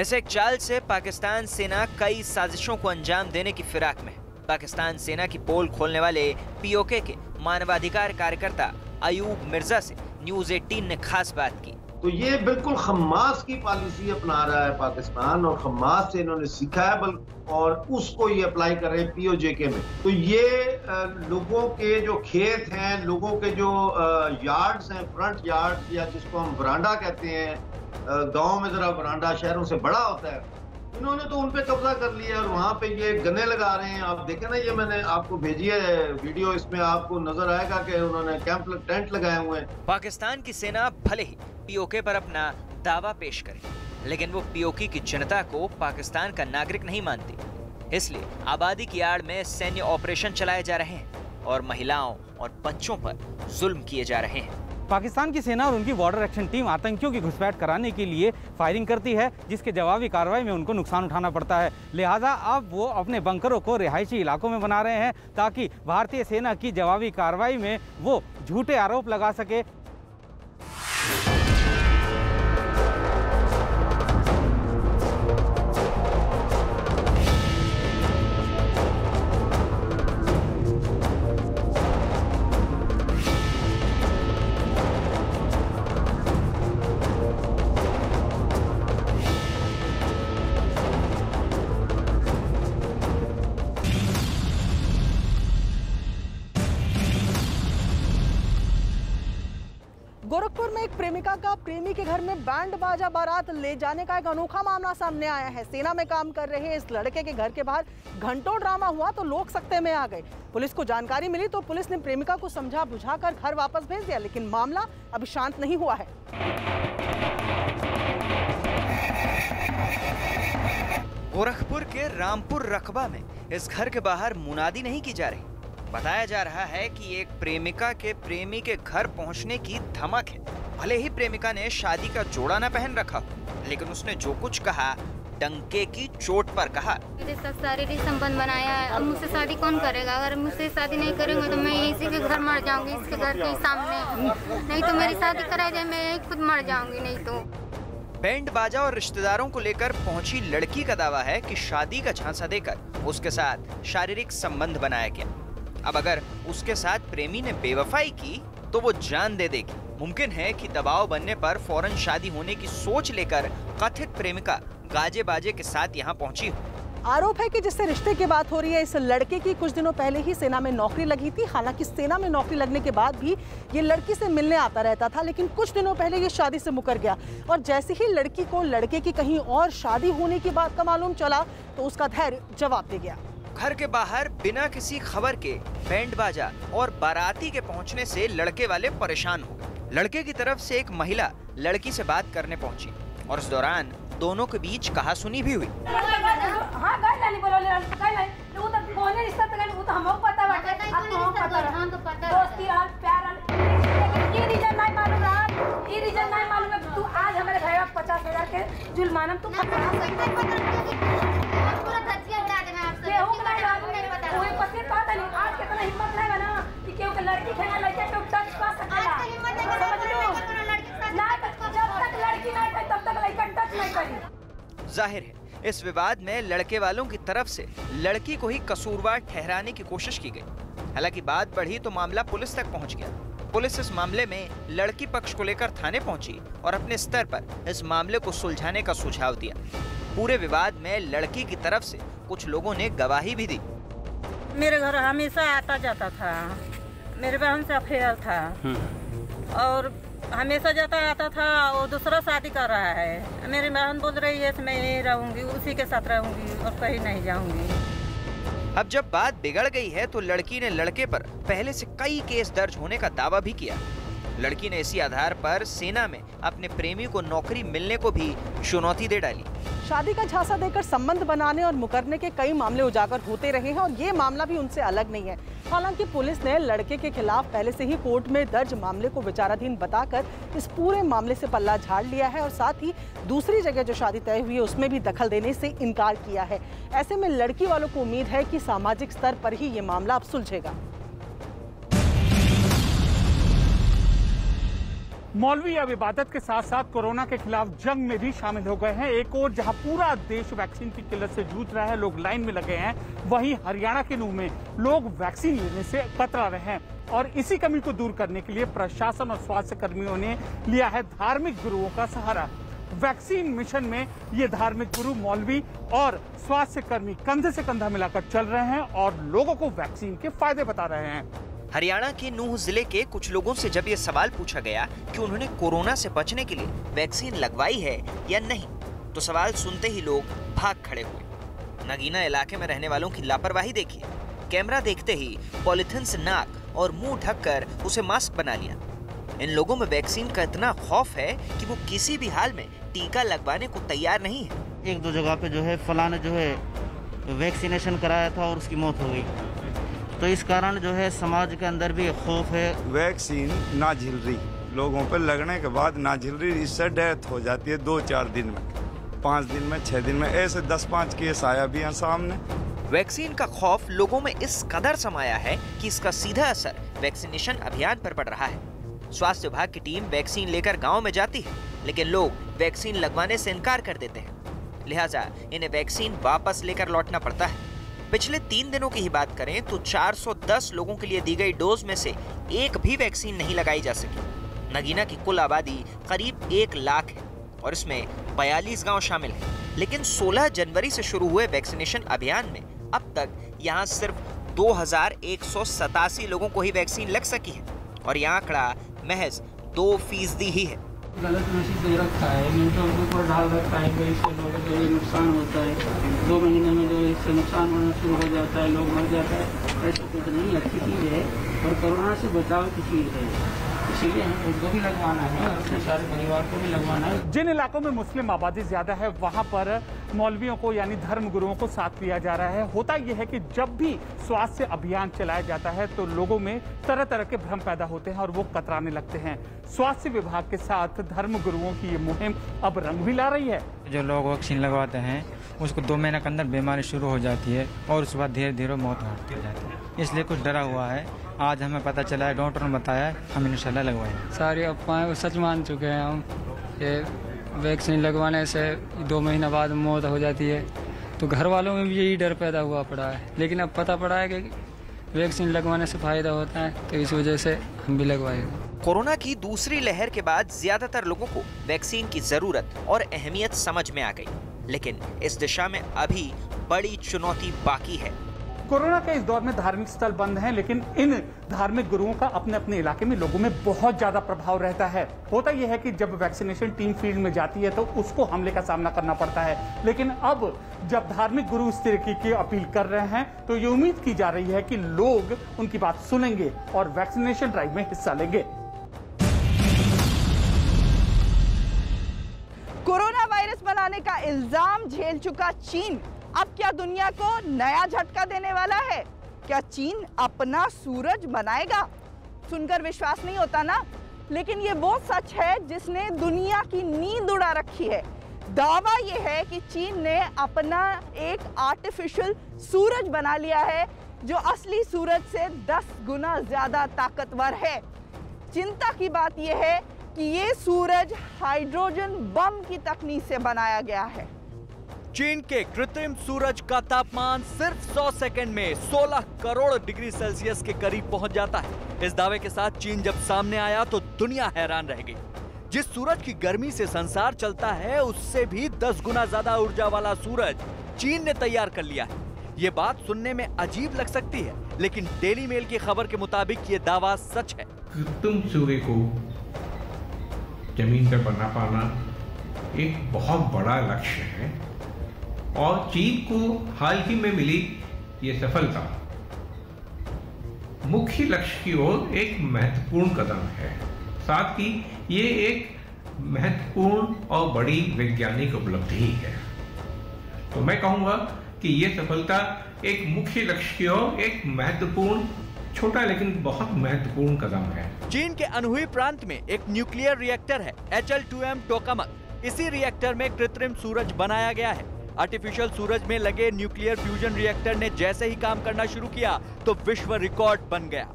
ऐसे एक चाल से पाकिस्तान सेना कई साजिशों को अंजाम देने की फिराक में है। पाकिस्तान सेना की पोल खोलने वाले पीओके के मानवाधिकार कार्यकर्ता अयूब मिर्जा से न्यूज़ अठारह ने खास बात की। तो ये बिल्कुल खम्मास की पॉलिसी अपना रहा है पाकिस्तान, और खम्मास से इन्होंने सीखा है बल और उसको ये अप्लाई कर रहे हैं पीओजेके में। तो ये लोगों के जो खेत हैं, लोगों के जो यार्ड्स हैं, फ्रंट यार्ड या जिसको हम वरांडा कहते हैं, गांव में जरा वरांडा शहरों से बड़ा होता है, इन्होंने तो उन पे कब्जा कर लिया और वहाँ पे ये गन्ने लगा रहे हैं। आप देखें ना, ये मैंने आपको भेजी है वीडियो, इसमें आपको नजर आएगा कि उन्होंने कैंप टेंट लगाए हुए हैं। पाकिस्तान की सेना भले ही पीओके पर अपना दावा पेश करे, लेकिन वो पीओके की जनता को पाकिस्तान का नागरिक नहीं मानती, इसलिए आबादी की आड़ में सैन्य ऑपरेशन चलाए जा रहे हैं और महिलाओं और बच्चों पर जुल्म किए जा रहे हैं। पाकिस्तान की सेना और उनकी बॉर्डर एक्शन टीम आतंकियों की घुसपैठ कराने के लिए फायरिंग करती है, जिसके जवाबी कार्रवाई में उनको नुकसान उठाना पड़ता है। लिहाजा अब वो अपने बंकरों को रिहायशी इलाकों में बना रहे हैं ताकि भारतीय सेना की जवाबी कार्रवाई में वो झूठे आरोप लगा सके। गोरखपुर में एक प्रेमिका का प्रेमी के घर में बैंड बाजा बारात ले जाने का एक अनोखा मामला सामने आया है। सेना में काम कर रहे इस लड़के के घर के बाहर घंटों ड्रामा हुआ तो लोग सकते में आ गए। पुलिस को जानकारी मिली तो पुलिस ने प्रेमिका को समझा बुझाकर घर वापस भेज दिया, लेकिन मामला अभी शांत नहीं हुआ है। गोरखपुर के रामपुर रकबा में इस घर के बाहर मुनादी नहीं की जा रही। बताया जा रहा है कि एक प्रेमिका के प्रेमी के घर पहुंचने की धमक है। भले ही प्रेमिका ने शादी का जोड़ा न पहन रखा, लेकिन उसने जो कुछ कहा डंके की चोट पर कहा। मेरे साथ शारीरिक संबंध बनाया है, अब मुझसे शादी कौन करेगा? अगर मुझसे शादी नहीं करेंगे तो मैं इसी के घर मर जाऊंगी, इसके घर के सामने, नहीं तो मेरी शादी कराई जाए, मैं खुद मर जाऊंगी। नहीं तो बैंड बाजा और रिश्तेदारों को लेकर पहुँची लड़की का दावा है कि शादी का झांसा देकर उसके साथ शारीरिक संबंध बनाया गया। अब अगर उसके साथ प्रेमी ने बेवफाई की तो वो जान दे देगी। मुमकिन है कि दबाव बनने पर फौरन शादी होने की सोच लेकर कथित प्रेमिका गाजे बाजे के साथ यहाँ पहुँची। आरोप है कि जिससे रिश्ते की बात हो रही है, इस लड़के की कुछ दिनों पहले ही सेना में नौकरी लगी थी। हालांकि सेना में नौकरी लगने के बाद भी ये लड़की से मिलने आता रहता था, लेकिन कुछ दिनों पहले ये शादी से मुकर गया और जैसे ही लड़की को लड़के की कहीं और शादी होने की बात का मालूम चला तो उसका धैर्य जवाब दे गया। घर के बाहर बिना किसी खबर के बैंड बाजा और बाराती के पहुंचने से लड़के वाले परेशान हो गए। लड़के की तरफ से एक महिला लड़की से बात करने पहुंची और उस दौरान दोनों के बीच कहासुनी भी हुई। जाहिर है इस विवाद में लड़के वालों की तरफ से लड़की को ही कसूरवार ठहराने की कोशिश की गई। हालांकि बात बढ़ी तो मामला पुलिस तक पहुंच गया। पुलिस इस मामले में लड़की पक्ष को लेकर थाने पहुंची और अपने स्तर पर इस मामले को सुलझाने का सुझाव दिया। पूरे विवाद में लड़की की तरफ से कुछ लोगों ने गवाही भी दी। मेरे घर हमेशा आता जाता था, मेरे बहन से अफेयर था और हमेशा जाता आता था। वो दूसरा शादी कर रहा है, मेरी बहन बोल रही है मैं यहीं रहूंगी, उसी के साथ रहूंगी और कहीं नहीं जाऊंगी। अब जब बात बिगड़ गई है तो लड़की ने लड़के पर पहले से कई केस दर्ज होने का दावा भी किया। लड़की ने इसी आधार पर सेना में अपने प्रेमी को नौकरी मिलने को भी चुनौती दे डाली। शादी का झांसा देकर संबंध बनाने और मुकरने के कई मामले उजागर होते रहे हैं और ये मामला भी उनसे अलग नहीं है। हालांकि पुलिस ने लड़के के खिलाफ पहले से ही कोर्ट में दर्ज मामले को विचाराधीन बताकर इस पूरे मामले से पल्ला झाड़ लिया है और साथ ही दूसरी जगह जो शादी तय हुई है उसमें भी दखल देने से इनकार किया है। ऐसे में लड़की वालों को उम्मीद है कि सामाजिक स्तर पर ही ये मामला अब सुलझेगा। मौलवी अब इबादत के साथ साथ कोरोना के खिलाफ जंग में भी शामिल हो गए हैं। एक ओर जहां पूरा देश वैक्सीन की किल्लत से जूझ रहा है, लोग लाइन में लगे हैं, वहीं हरियाणा के नूंह में लोग वैक्सीन लेने से कतरा रहे हैं। और इसी कमी को दूर करने के लिए प्रशासन और स्वास्थ्य कर्मियों ने लिया है धार्मिक गुरुओं का सहारा। वैक्सीन मिशन में ये धार्मिक गुरु, मौलवी और स्वास्थ्य कर्मी कंधे से कंधा मिलाकर चल रहे हैं और लोगों को वैक्सीन के फायदे बता रहे हैं। हरियाणा के नूंह जिले के कुछ लोगों से जब ये सवाल पूछा गया कि उन्होंने कोरोना से बचने के लिए वैक्सीन लगवाई है या नहीं, तो सवाल सुनते ही लोग भाग खड़े हुए। नगीना इलाके में रहने वालों की लापरवाही देखिए। कैमरा देखते ही पॉलीथिन से नाक और मुंह ढककर उसे मास्क बना लिया। इन लोगों में वैक्सीन का इतना खौफ है कि वो किसी भी हाल में टीका लगवाने को तैयार नहीं है। एक दो जगह पे जो है फलाना जो है वैक्सीनेशन कराया था और उसकी मौत हो गई, तो इस कारण जो है समाज के अंदर भी खौफ है। वैक्सीन ना झिल रही, लोगों पर लगने के बाद ना झिल रही, इससे डेथ हो जाती है दो चार दिन में, पाँच दिन में, छः दिन में, ऐसे दस पाँच केस आया भी है सामने। वैक्सीन का खौफ लोगों में इस कदर समाया है कि इसका सीधा असर वैक्सीनेशन अभियान पर पड़ रहा है। स्वास्थ्य विभाग की टीम वैक्सीन लेकर गाँव में जाती है, लेकिन लोग वैक्सीन लगवाने से इनकार कर देते हैं, लिहाजा इन्हें वैक्सीन वापस लेकर लौटना पड़ता है। पिछले तीन दिनों की ही बात करें तो चार सौ दस लोगों के लिए दी गई डोज में से एक भी वैक्सीन नहीं लगाई जा सकी। नगीना की कुल आबादी करीब एक लाख है और इसमें बयालीस गांव शामिल हैं। लेकिन सोलह जनवरी से शुरू हुए वैक्सीनेशन अभियान में अब तक यहां सिर्फ दो हजार एक सौ सतासी लोगों को ही वैक्सीन लग सकी है और यह आंकड़ा महज दो फीसदी ही है। गलत मैसेज दे रखा है, न्यूट्रल के ऊपर डाल रखा है कि इससे लोगों को नुकसान होता है, दो महीने में जो इससे नुकसान होना शुरू हो जाता है, लोग मर जाता है। ऐसा कुछ नहीं, अच्छी चीज़ है और कोरोना से बचाव की चीज़ है, इसीलिए हमको भी लगवाना है, अपने सारे परिवार को भी लगवाना है। जिन इलाकों में मुस्लिम आबादी ज़्यादा है वहाँ पर मौलवियों को यानी धर्म गुरुओं को साथ लिया जा रहा है। होता यह है कि जब भी स्वास्थ्य अभियान चलाया जाता है तो लोगों में तरह तरह के भ्रम पैदा होते हैं और वो कतराने लगते हैं। स्वास्थ्य विभाग के साथ धर्म गुरुओं की ये मुहिम अब रंग भी ला रही है। जो लोग वैक्सीन लगवाते हैं उसको दो महीने के अंदर बीमारी शुरू हो जाती है और उसके बाद धीरे धीरे मौत हो जाती है, इसलिए कुछ डरा हुआ है। आज हमें पता चला है, डॉक्टर ने बताया, हम इंशाल्लाह लगवाएंगे। सारी अफवाहें सच मान चुके हैं हम। ये वैक्सीन लगवाने से दो महीना बाद मौत हो जाती है, तो घर वालों में भी यही डर पैदा हुआ पड़ा है। लेकिन अब पता पड़ा है कि वैक्सीन लगवाने से फायदा होता है, तो इस वजह से हम भी लगवाएंगे। कोरोना की दूसरी लहर के बाद ज्यादातर लोगों को वैक्सीन की जरूरत और अहमियत समझ में आ गई, लेकिन इस दिशा में अभी बड़ी चुनौती बाकी है। कोरोना के इस दौर में धार्मिक स्थल बंद हैं, लेकिन इन धार्मिक गुरुओं का अपने अपने इलाके में लोगों में बहुत ज्यादा प्रभाव रहता है। होता यह है कि जब वैक्सीनेशन टीम फील्ड में जाती है तो उसको हमले का सामना करना पड़ता है, लेकिन अब जब धार्मिक गुरु इस तरीके की अपील कर रहे हैं तो ये उम्मीद की जा रही है कि लोग उनकी बात सुनेंगे और वैक्सीनेशन ड्राइव में हिस्सा लेंगे। कोरोना वायरस बनाने का इल्जाम झेल चुका चीन अब क्या दुनिया को नया झटका देने वाला है? क्या चीन अपना सूरज बनाएगा? सुनकर विश्वास नहीं होता ना, लेकिन ये वो सच है जिसने दुनिया की नींद उड़ा रखी है। दावा ये है कि चीन ने अपना एक आर्टिफिशियल सूरज बना लिया है जो असली सूरज से दस गुना ज्यादा ताकतवर है। चिंता की बात यह है कि ये सूरज हाइड्रोजन बम की तकनीक से बनाया गया है। चीन के कृत्रिम सूरज का तापमान सिर्फ सौ सेकंड में सोलह करोड़ डिग्री सेल्सियस के करीब पहुंच जाता है। इस दावे के साथ चीन जब सामने आया तो दुनिया हैरान रह गई। जिस सूरज की गर्मी से संसार चलता है उससे भी दस गुना ज्यादा ऊर्जा वाला सूरज चीन ने तैयार कर लिया है। ये बात सुनने में अजीब लग सकती है, लेकिन डेली मेल की खबर के मुताबिक ये दावा सच है। कृत्रिम सूर्य को जमीन पर बना पाना एक बहुत बड़ा लक्ष्य है और चीन को हाल ही में मिली ये सफलता मुख्य लक्ष्य की ओर एक महत्वपूर्ण कदम है। साथ ही ये एक महत्वपूर्ण और बड़ी वैज्ञानिक उपलब्धि है। तो मैं कहूँगा कि ये सफलता एक मुख्य लक्ष्य की ओर एक महत्वपूर्ण, छोटा लेकिन बहुत महत्वपूर्ण कदम है। चीन के अनहुई प्रांत में एक न्यूक्लियर रिएक्टर है, H L two M tokamak. इसी रिएक्टर में कृत्रिम सूरज बनाया गया है। आर्टिफिशियल सूरज में लगे न्यूक्लियर फ्यूजन रिएक्टर ने जैसे ही काम करना शुरू किया तो विश्व रिकॉर्ड बन गया,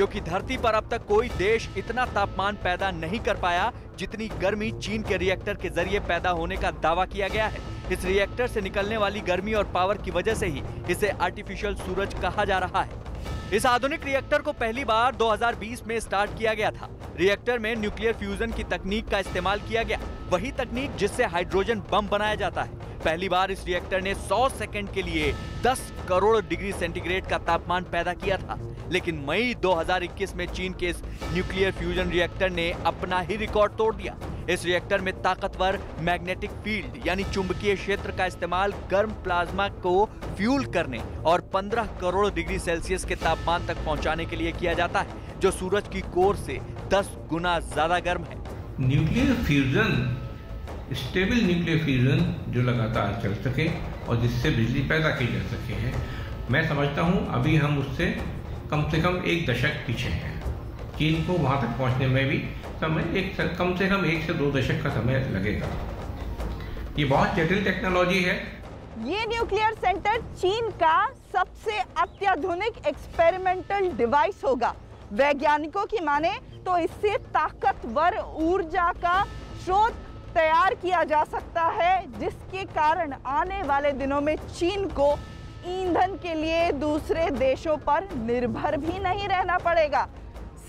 क्योंकि धरती पर अब तक कोई देश इतना तापमान पैदा नहीं कर पाया जितनी गर्मी चीन के रिएक्टर के जरिए पैदा होने का दावा किया गया है। इस रिएक्टर से निकलने वाली गर्मी और पावर की वजह से ही इसे आर्टिफिशियल सूरज कहा जा रहा है। इस आधुनिक रिएक्टर को पहली बार दो हज़ार बीस में स्टार्ट किया गया था। रिएक्टर में न्यूक्लियर फ्यूजन की तकनीक का इस्तेमाल किया गया, वही तकनीक जिससे हाइड्रोजन बम बनाया जाता है। पहली बार इस रिएक्टर ने सौ सेकंड के लिए दस करोड़ डिग्री सेंटीग्रेड का तापमान पैदा किया था, लेकिन मई दो हज़ार इक्कीस में चीन के इस न्यूक्लियर फ्यूजन रिएक्टर ने अपना ही रिकॉर्ड तोड़ दिया। इस रिएक्टर में ताकतवर मैग्नेटिक फील्ड यानी चुंबकीय क्षेत्र का इस्तेमाल गर्म प्लाज्मा को फ्यूल करने और पंद्रह करोड़ डिग्री सेल्सियस के तापमान तक पहुंचाने के लिए किया जाता है, जो सूरज की कोर से दस गुना ज्यादा गर्म है। Nuclear fusion, stable nuclear fusion जो लगातार चल सके और जिससे बिजली पैदा की जा सके है, मैं समझता हूँ अभी हम उससे कम से कम एक दशक पीछे हैं। चीन को वहाँ तक पहुँचने में भी समय एक कम से कम एक से दो दशक का समय लगेगा। ये बहुत जटिल टेक्नोलॉजी है। ये न्यूक्लियर सेंटर चीन का सबसे अत्याधुनिक एक्सपेरिमेंटल डिवाइस होगा। वैज्ञानिकों की माने तो इससे ताकतवर ऊर्जा का स्रोत तैयार किया जा सकता है, जिसके कारण आने वाले दिनों में चीन को ईंधन के लिए दूसरे देशों पर निर्भर भी नहीं रहना पड़ेगा।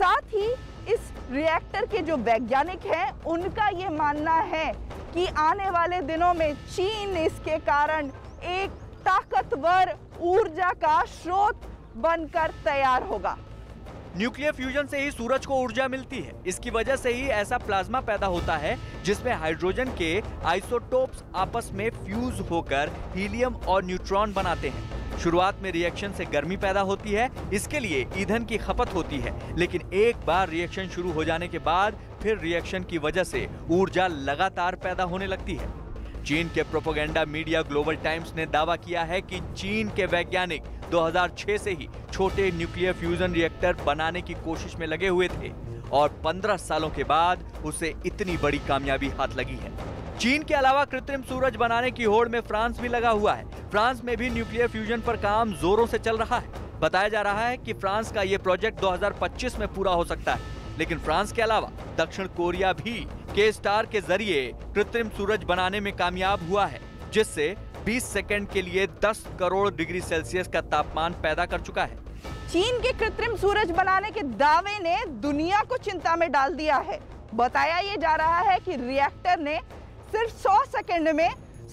साथ ही इस रिएक्टर के जो वैज्ञानिक हैं, उनका ये मानना है कि आने वाले दिनों में चीन इसके कारण एक ताकतवर ऊर्जा का स्रोत बनकर तैयार होगा। न्यूक्लियर फ्यूजन से ही सूरज को ऊर्जा मिलती है, इसकी वजह से ही ऐसा प्लाज्मा पैदा होता है जिसमें हाइड्रोजन के आइसोटोप्स आपस में फ्यूज होकर हीलियम और न्यूट्रॉन बनाते हैं। शुरुआत में रिएक्शन से गर्मी पैदा होती है, इसके लिए ईंधन की खपत होती है, लेकिन एक बार रिएक्शन शुरू हो जाने के बाद फिर रिएक्शन की वजह से ऊर्जा लगातार पैदा होने लगती है। चीन के प्रोपेगेंडा मीडिया ग्लोबल टाइम्स ने दावा किया है कि चीन के वैज्ञानिक दो हज़ार छह से ही छोटे न्यूक्लियर फ्यूजन रिएक्टर बनाने की कोशिश में लगे हुए थे और पंद्रह सालों के बाद उसे इतनी बड़ी कामयाबी हाथ लगी है। चीन के अलावा कृत्रिम सूरज बनाने की होड़ में फ्रांस भी लगा हुआ है। फ्रांस में भी न्यूक्लियर फ्यूजन पर काम जोरों से चल रहा है। बताया जा रहा है कि फ्रांस का ये प्रोजेक्ट दो हज़ार पच्चीस में पूरा हो सकता है, लेकिन फ्रांस के अलावा दक्षिण कोरिया भी के स्टार के जरिए कृत्रिम सूरज बनाने में कामयाब हुआ है, जिससे बीस सेकेंड के लिए दस करोड़ डिग्री सेल्सियस का तापमान पैदा कर चुका है। चीन के कृत्रिम सूरज बनाने के दावे ने दुनिया को चिंता में डाल दिया है। बताया ये जा रहा है कि रिएक्टर ने सिर्फ सौ सेकंड में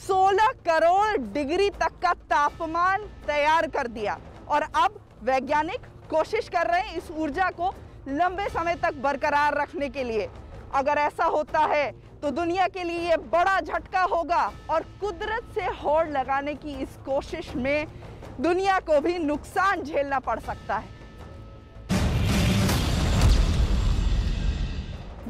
सोलह करोड़ डिग्री तक का तापमान तैयार कर दिया और अब वैज्ञानिक कोशिश कर रहे हैं इस ऊर्जा को लंबे समय तक बरकरार रखने के लिए। अगर ऐसा होता है तो दुनिया के लिए ये बड़ा झटका होगा और कुदरत से होड़ लगाने की इस कोशिश में दुनिया को भी नुकसान झेलना पड़ सकता है।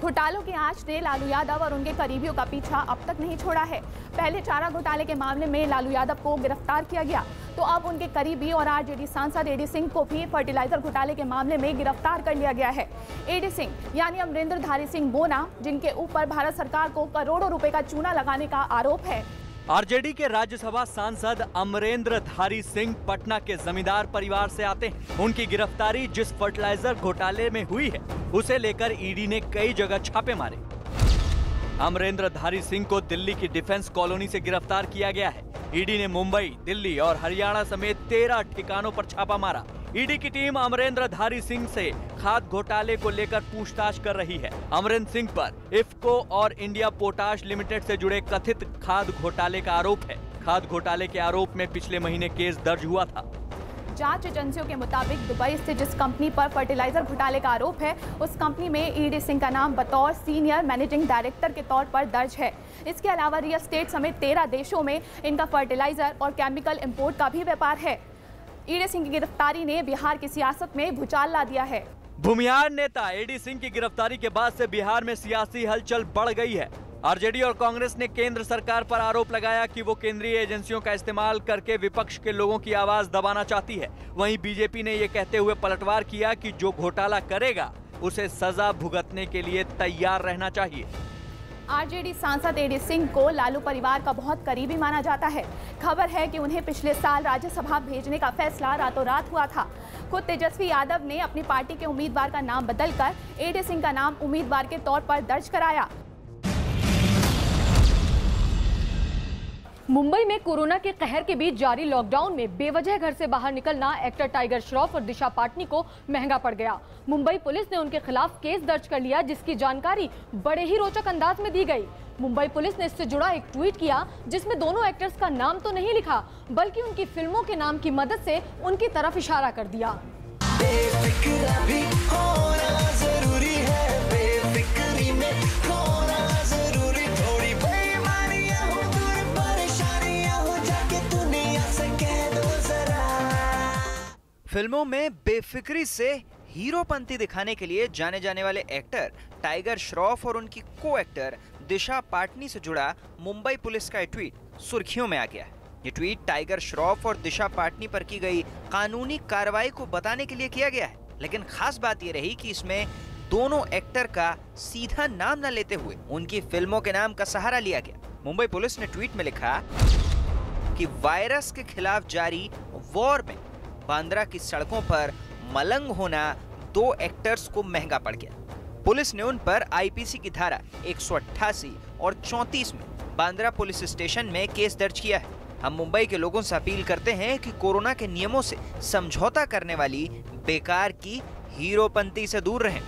घोटालों की आंच ने लालू यादव और उनके करीबियों का पीछा अब तक नहीं छोड़ा है। पहले चारा घोटाले के मामले में लालू यादव को गिरफ्तार किया गया, तो अब उनके करीबी और आरजेडी सांसद एडी सिंह को भी फर्टिलाइजर घोटाले के मामले में गिरफ्तार कर लिया गया है। एडी सिंह यानी अमरेंद्र धारी सिंह बोना, जिनके ऊपर भारत सरकार को करोड़ों रुपए का चूना लगाने का आरोप है। आरजेडी के राज्यसभा सांसद अमरेंद्र धारी सिंह पटना के जमींदार परिवार से आते हैं। उनकी गिरफ्तारी जिस फर्टिलाइजर घोटाले में हुई है, उसे लेकर ईडी ने कई जगह छापे मारे। अमरेंद्र धारी सिंह को दिल्ली की डिफेंस कॉलोनी से गिरफ्तार किया गया है। ईडी ने मुंबई, दिल्ली और हरियाणा समेत तेरह ठिकानों पर छापा मारा। ईडी की टीम अमरेंद्र धारी सिंह से खाद घोटाले को लेकर पूछताछ कर रही है। अमरेंद्र सिंह पर इफको और इंडिया पोटाश लिमिटेड से जुड़े कथित खाद घोटाले का आरोप है। खाद घोटाले के आरोप में पिछले महीने केस दर्ज हुआ था। जांच एजेंसियों के मुताबिक दुबई से जिस कंपनी पर फर्टिलाइजर घोटाले का आरोप है, उस कंपनी में ईडी सिंह का नाम बतौर सीनियर मैनेजिंग डायरेक्टर के तौर पर दर्ज है। इसके अलावा रियल स्टेट समेत तेरह देशों में इनका फर्टिलाइजर और केमिकल इम्पोर्ट का भी व्यापार है। ईडी सिंह की गिरफ्तारी ने बिहार की सियासत में भूचाल ला दिया है। भूमिहार नेता एडी सिंह की गिरफ्तारी के बाद से बिहार में सियासी हलचल बढ़ गई है। आरजेडी और कांग्रेस ने केंद्र सरकार पर आरोप लगाया कि वो केंद्रीय एजेंसियों का इस्तेमाल करके विपक्ष के लोगों की आवाज दबाना चाहती है। वहीं बीजेपी ने ये कहते हुए पलटवार किया कि जो घोटाला करेगा उसे सजा भुगतने के लिए तैयार रहना चाहिए। आरजेडी सांसद एडी सिंह को लालू परिवार का बहुत करीबी माना जाता है। खबर है कि उन्हें पिछले साल राज्यसभा भेजने का फैसला रातों रात हुआ था। खुद तेजस्वी यादव ने अपनी पार्टी के उम्मीदवार का नाम बदलकर एडी सिंह का नाम उम्मीदवार के तौर पर दर्ज कराया। मुंबई में कोरोना के कहर के बीच जारी लॉकडाउन में बेवजह घर से बाहर निकलना एक्टर टाइगर श्रॉफ और दिशा पाटनी को महंगा पड़ गया। मुंबई पुलिस ने उनके खिलाफ केस दर्ज कर लिया, जिसकी जानकारी बड़े ही रोचक अंदाज में दी गई। मुंबई पुलिस ने इससे जुड़ा एक ट्वीट किया, जिसमें दोनों एक्टर्स का नाम तो नहीं लिखा, बल्कि उनकी फिल्मों के नाम की मदद से उनकी तरफ इशारा कर दिया। फिल्मों में बेफिक्री से हीरोपंती दिखाने के लिए जाने जाने वाले एक्टर टाइगर श्रॉफ और उनकी को एक्टर दिशा पाटनी से जुड़ा मुंबई पुलिस का ट्वीट सुर्खियों में आ गया है। ये ट्वीट टाइगर श्रॉफ और दिशा पाटनी पर की गई कानूनी कार्रवाई को बताने के लिए किया गया है, लेकिन खास बात ये रही कि इसमें दोनों एक्टर का सीधा नाम न लेते हुए उनकी फिल्मों के नाम का सहारा लिया गया। मुंबई पुलिस ने ट्वीट में लिखा कि वायरस के खिलाफ जारी वॉर में बांद्रा की सड़कों पर मलंग होना दो एक्टर्स को महंगा पड़ गया। पुलिस ने उन पर आईपीसी की धारा एक सौ अट्ठासी और चौंतीस में बांद्रा पुलिस स्टेशन में केस दर्ज किया है। हम मुंबई के लोगों से अपील करते हैं कि कोरोना के नियमों से समझौता करने वाली बेकार की हीरोपंती से दूर रहें।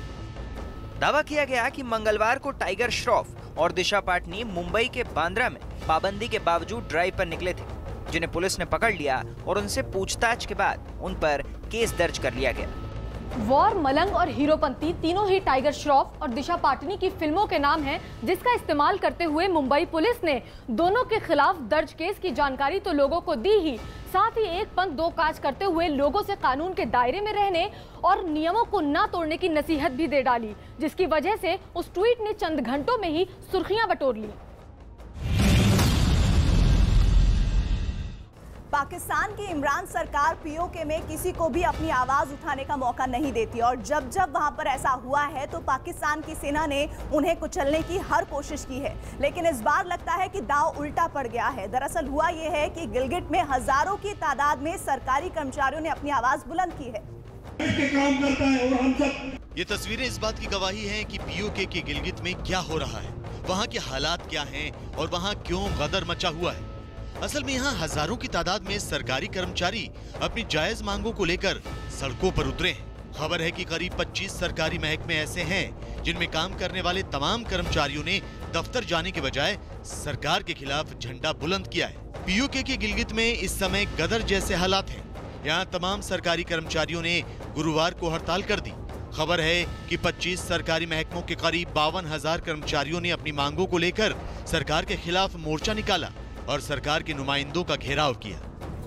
दावा किया गया कि मंगलवार को टाइगर श्रॉफ और दिशा पाटनी मुंबई के बांद्रा में पाबंदी के बावजूद ड्राइव पर निकले थे, जिन्हें पुलिस ने पकड़ लिया और उनसे पूछताछ के बाद उन पर केस दर्ज कर लिया गया। वॉर, मलंग और हीरोपंती तीनों ही टाइगर श्रॉफ और दिशा पाटनी की फिल्मों के नाम हैं, जिसका इस्तेमाल करते हुए मुंबई पुलिस ने दोनों के खिलाफ दर्ज केस की जानकारी तो लोगों को दी ही, साथ ही एक पंथ दो काज करते हुए लोगों से कानून के दायरे में रहने और नियमों को न तोड़ने की नसीहत भी दे डाली, जिसकी वजह से उस ट्वीट ने चंद घंटों में ही सुर्खियां बटोर ली। पाकिस्तान की इमरान सरकार पीओके में किसी को भी अपनी आवाज़ उठाने का मौका नहीं देती और जब जब वहाँ पर ऐसा हुआ है तो पाकिस्तान की सेना ने उन्हें कुचलने की हर कोशिश की है, लेकिन इस बार लगता है कि दांव उल्टा पड़ गया है। दरअसल हुआ यह है कि गिलगिट में हजारों की तादाद में सरकारी कर्मचारियों ने अपनी आवाज़ बुलंद की है। ये तस्वीरें इस बात की गवाही है कि पीओके के गिलगित में क्या हो रहा है, वहाँ के हालात क्या है और वहाँ क्यों गदर मचा हुआ है। असल में यहाँ हजारों की तादाद में सरकारी कर्मचारी अपनी जायज मांगों को लेकर सड़कों पर उतरे हैं। खबर है कि करीब पच्चीस सरकारी महकमे ऐसे हैं जिनमें काम करने वाले तमाम कर्मचारियों ने दफ्तर जाने के बजाय सरकार के खिलाफ झंडा बुलंद किया है। पीओके के गिलगित में इस समय गदर जैसे हालात हैं। यहाँ तमाम सरकारी कर्मचारियों ने गुरुवार को हड़ताल कर दी। खबर है कि पच्चीस सरकारी महकमों के करीब बावन हजार कर्मचारियों ने अपनी मांगों को लेकर सरकार के खिलाफ मोर्चा निकाला और सरकार के नुमाइंदों का घेराव किया।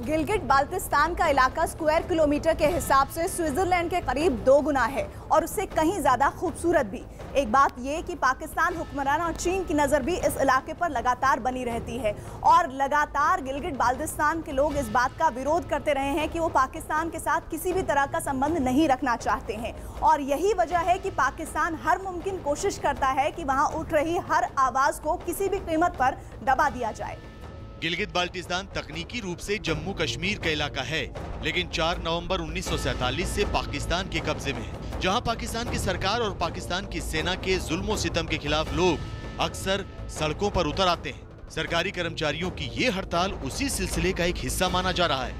गिलगिट बाल्टिस्तान का इलाका स्क्वायर किलोमीटर के हिसाब से स्विट्जरलैंड के करीब दो गुना है और उससे कहीं ज्यादा खूबसूरत भी। एक बात ये कि पाकिस्तान हुक्मरान और चीन की नज़र भी इस इलाके पर लगातार बनी रहती है और लगातार गिलगिट बाल्टिस्तान के लोग इस बात का विरोध करते रहे हैं कि वो पाकिस्तान के साथ किसी भी तरह का संबंध नहीं रखना चाहते हैं और यही वजह है कि पाकिस्तान हर मुमकिन कोशिश करता है कि वहाँ उठ रही हर आवाज़ को किसी भी कीमत पर दबा दिया जाए। गिलगित बाल्टिस्तान तकनीकी रूप से जम्मू कश्मीर का इलाका है, लेकिन चार नवंबर उन्नीस सौ सैंतालीस से पाकिस्तान के कब्जे में है, जहां पाकिस्तान की सरकार और पाकिस्तान की सेना के जुल्मों सितम के खिलाफ लोग अक्सर सड़कों पर उतर आते हैं। सरकारी कर्मचारियों की ये हड़ताल उसी सिलसिले का एक हिस्सा माना जा रहा है।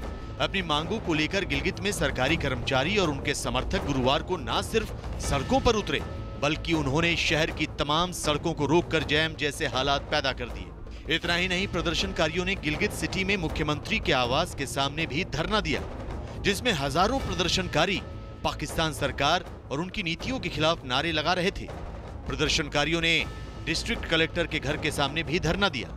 अपनी मांगों को लेकर गिलगित में सरकारी कर्मचारी और उनके समर्थक गुरुवार को न सिर्फ सड़कों पर उतरे, बल्कि उन्होंने शहर की तमाम सड़कों को रोक कर जैम जैसे हालात पैदा कर दिए। इतना ही नहीं, प्रदर्शनकारियों ने गिलगित सिटी में मुख्यमंत्री के आवास के सामने भी धरना दिया, जिसमें हजारों प्रदर्शनकारी पाकिस्तान सरकार और उनकी नीतियों के खिलाफ नारे लगा रहे थे। प्रदर्शनकारियों ने डिस्ट्रिक्ट कलेक्टर के घर के सामने भी धरना दिया।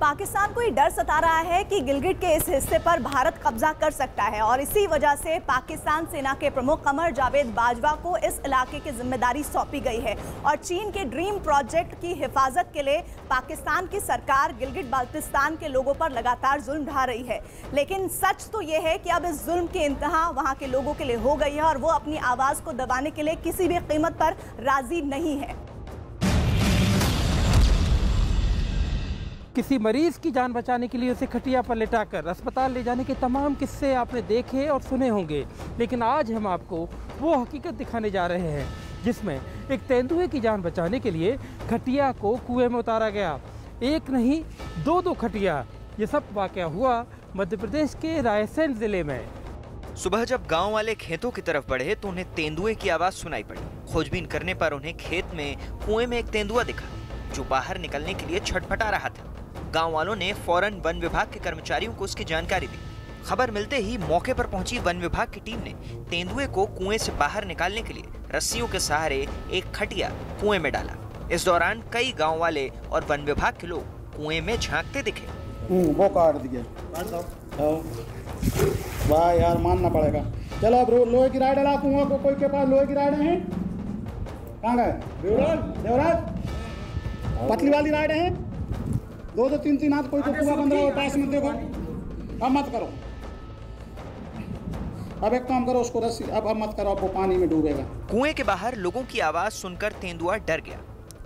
पाकिस्तान को ये डर सता रहा है कि गिलगिट के इस हिस्से पर भारत कब्जा कर सकता है और इसी वजह से पाकिस्तान सेना के प्रमुख कमर जावेद बाजवा को इस इलाके की जिम्मेदारी सौंपी गई है और चीन के ड्रीम प्रोजेक्ट की हिफाजत के लिए पाकिस्तान की सरकार गिलगिट बाल्टिस्तान के लोगों पर लगातार जुल्म ढा रही है। लेकिन सच तो ये है कि अब इस जुल्म की इंतहा वहाँ के लोगों के लिए हो गई है और वो अपनी आवाज़ को दबाने के लिए किसी भी कीमत पर राजी नहीं है। किसी मरीज की जान बचाने के लिए उसे खटिया पर लिटाकर अस्पताल ले जाने के तमाम किस्से आपने देखे और सुने होंगे, लेकिन आज हम आपको वो हकीकत दिखाने जा रहे हैं जिसमें एक तेंदुए की जान बचाने के लिए खटिया को कुएं में उतारा गया। एक नहीं दो दो खटिया। ये सब वाकया हुआ मध्य प्रदेश के रायसेन जिले में। सुबह जब गांव वाले खेतों की तरफ बढ़े तो उन्हें तेंदुए की आवाज़ सुनाई पड़ी। खोजबीन करने पर उन्हें खेत में कुएं में एक तेंदुआ दिखा जो बाहर निकलने के लिए छटपटा रहा था। गाँव वालों ने फौरन वन विभाग के कर्मचारियों को उसकी जानकारी दी। खबर मिलते ही मौके पर पहुंची वन विभाग की टीम ने तेंदुए को कुएं से बाहर निकालने के लिए रस्सियों के सहारे एक खटिया कुएं में डाला। इस दौरान कई गांव वाले और वन विभाग के लोग कुएं में झांकते दिखे। वो काट दिया। वाह यार, मानना पड़ेगा। चलो अब लोहे की राड डाला कुआं को। कोई के पास लोहे की राड है? कहाँ गए? पतली वाली राड है, दो दो तीन तीन हाथ। कोई को कुआं बंद रहा है, पास मत देखो, अब मत करो। अब एक काम करो, उसको रस्सी अब अब मत करो, अब वो पानी में डूबेगा। कुएं के बाहर लोगों की आवाज सुनकर तेंदुआ डर गया।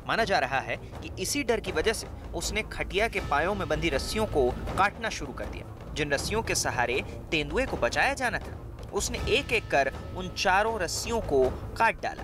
माना जा रहा है कि इसी डर की वजह से उसने खटिया के पायों में बंधी रस्सियों को काटना शुरू कर दिया। जिन रस्सियों के सहारे तेंदुए को बचाया जाना था, उसने एक एक कर उन चारों रस्सियों को काट डाला।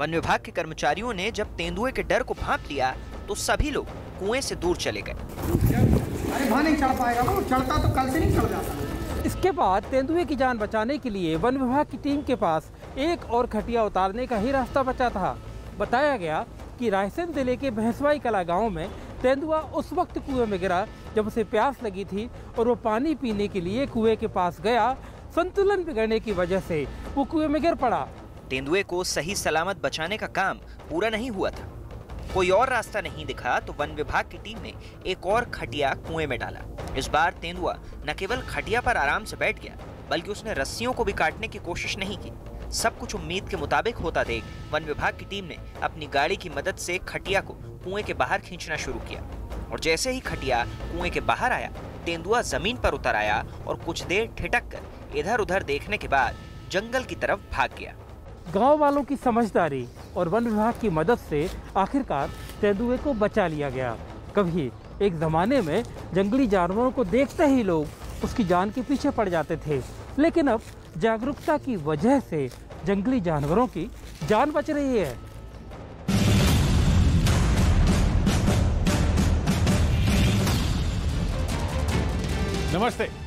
वन विभाग के कर्मचारियों ने जब तेंदुए के डर को भांप लिया तो सभी लोग कुएं से दूर चले गए। अरे भाई नहीं चढ़ पाएगा वो, चढ़ता तो कल से नहीं चढ़ जाता। इसके बाद तेंदुए की जान बचाने के लिए वन विभाग की टीम के पास एक और खटिया उतारने का ही रास्ता बचा था। बताया गया कि रायसेन जिले के भैंसवाई कला गांव में तेंदुआ उस वक्त कुएं में गिरा जब उसे प्यास लगी थी और वो पानी पीने के लिए कुएं के पास गया। संतुलन बिगड़ने की वजह से वो कुएं में गिर पड़ा। तेंदुए को सही सलामत बचाने का काम पूरा नहीं हुआ था। कोई और रास्ता नहीं दिखा तो वन विभाग की टीम ने एक और खटिया कुएं में डाला। इस बार तेंदुआ न केवल खटिया पर आराम से बैठ गया बल्कि उसने रस्सियों को भी काटने की कोशिश नहीं की। सब कुछ उम्मीद के मुताबिक होता देख वन विभाग की टीम ने अपनी गाड़ी की मदद से खटिया को कुएं के बाहर खींचना शुरू किया और जैसे ही खटिया कुएं के बाहर आया तेंदुआ जमीन पर उतर आया और कुछ देर ठिठक कर इधर उधर देखने के बाद जंगल की तरफ भाग गया। गाँव वालों की समझदारी और वन विभाग की मदद से आखिरकार तेंदुए को बचा लिया गया। कभी एक ज़माने में जंगली जानवरों को देखते ही लोग उसकी जान के पीछे पड़ जाते थे, लेकिन अब जागरूकता की वजह से जंगली जानवरों की जान बच रही है। नमस्ते,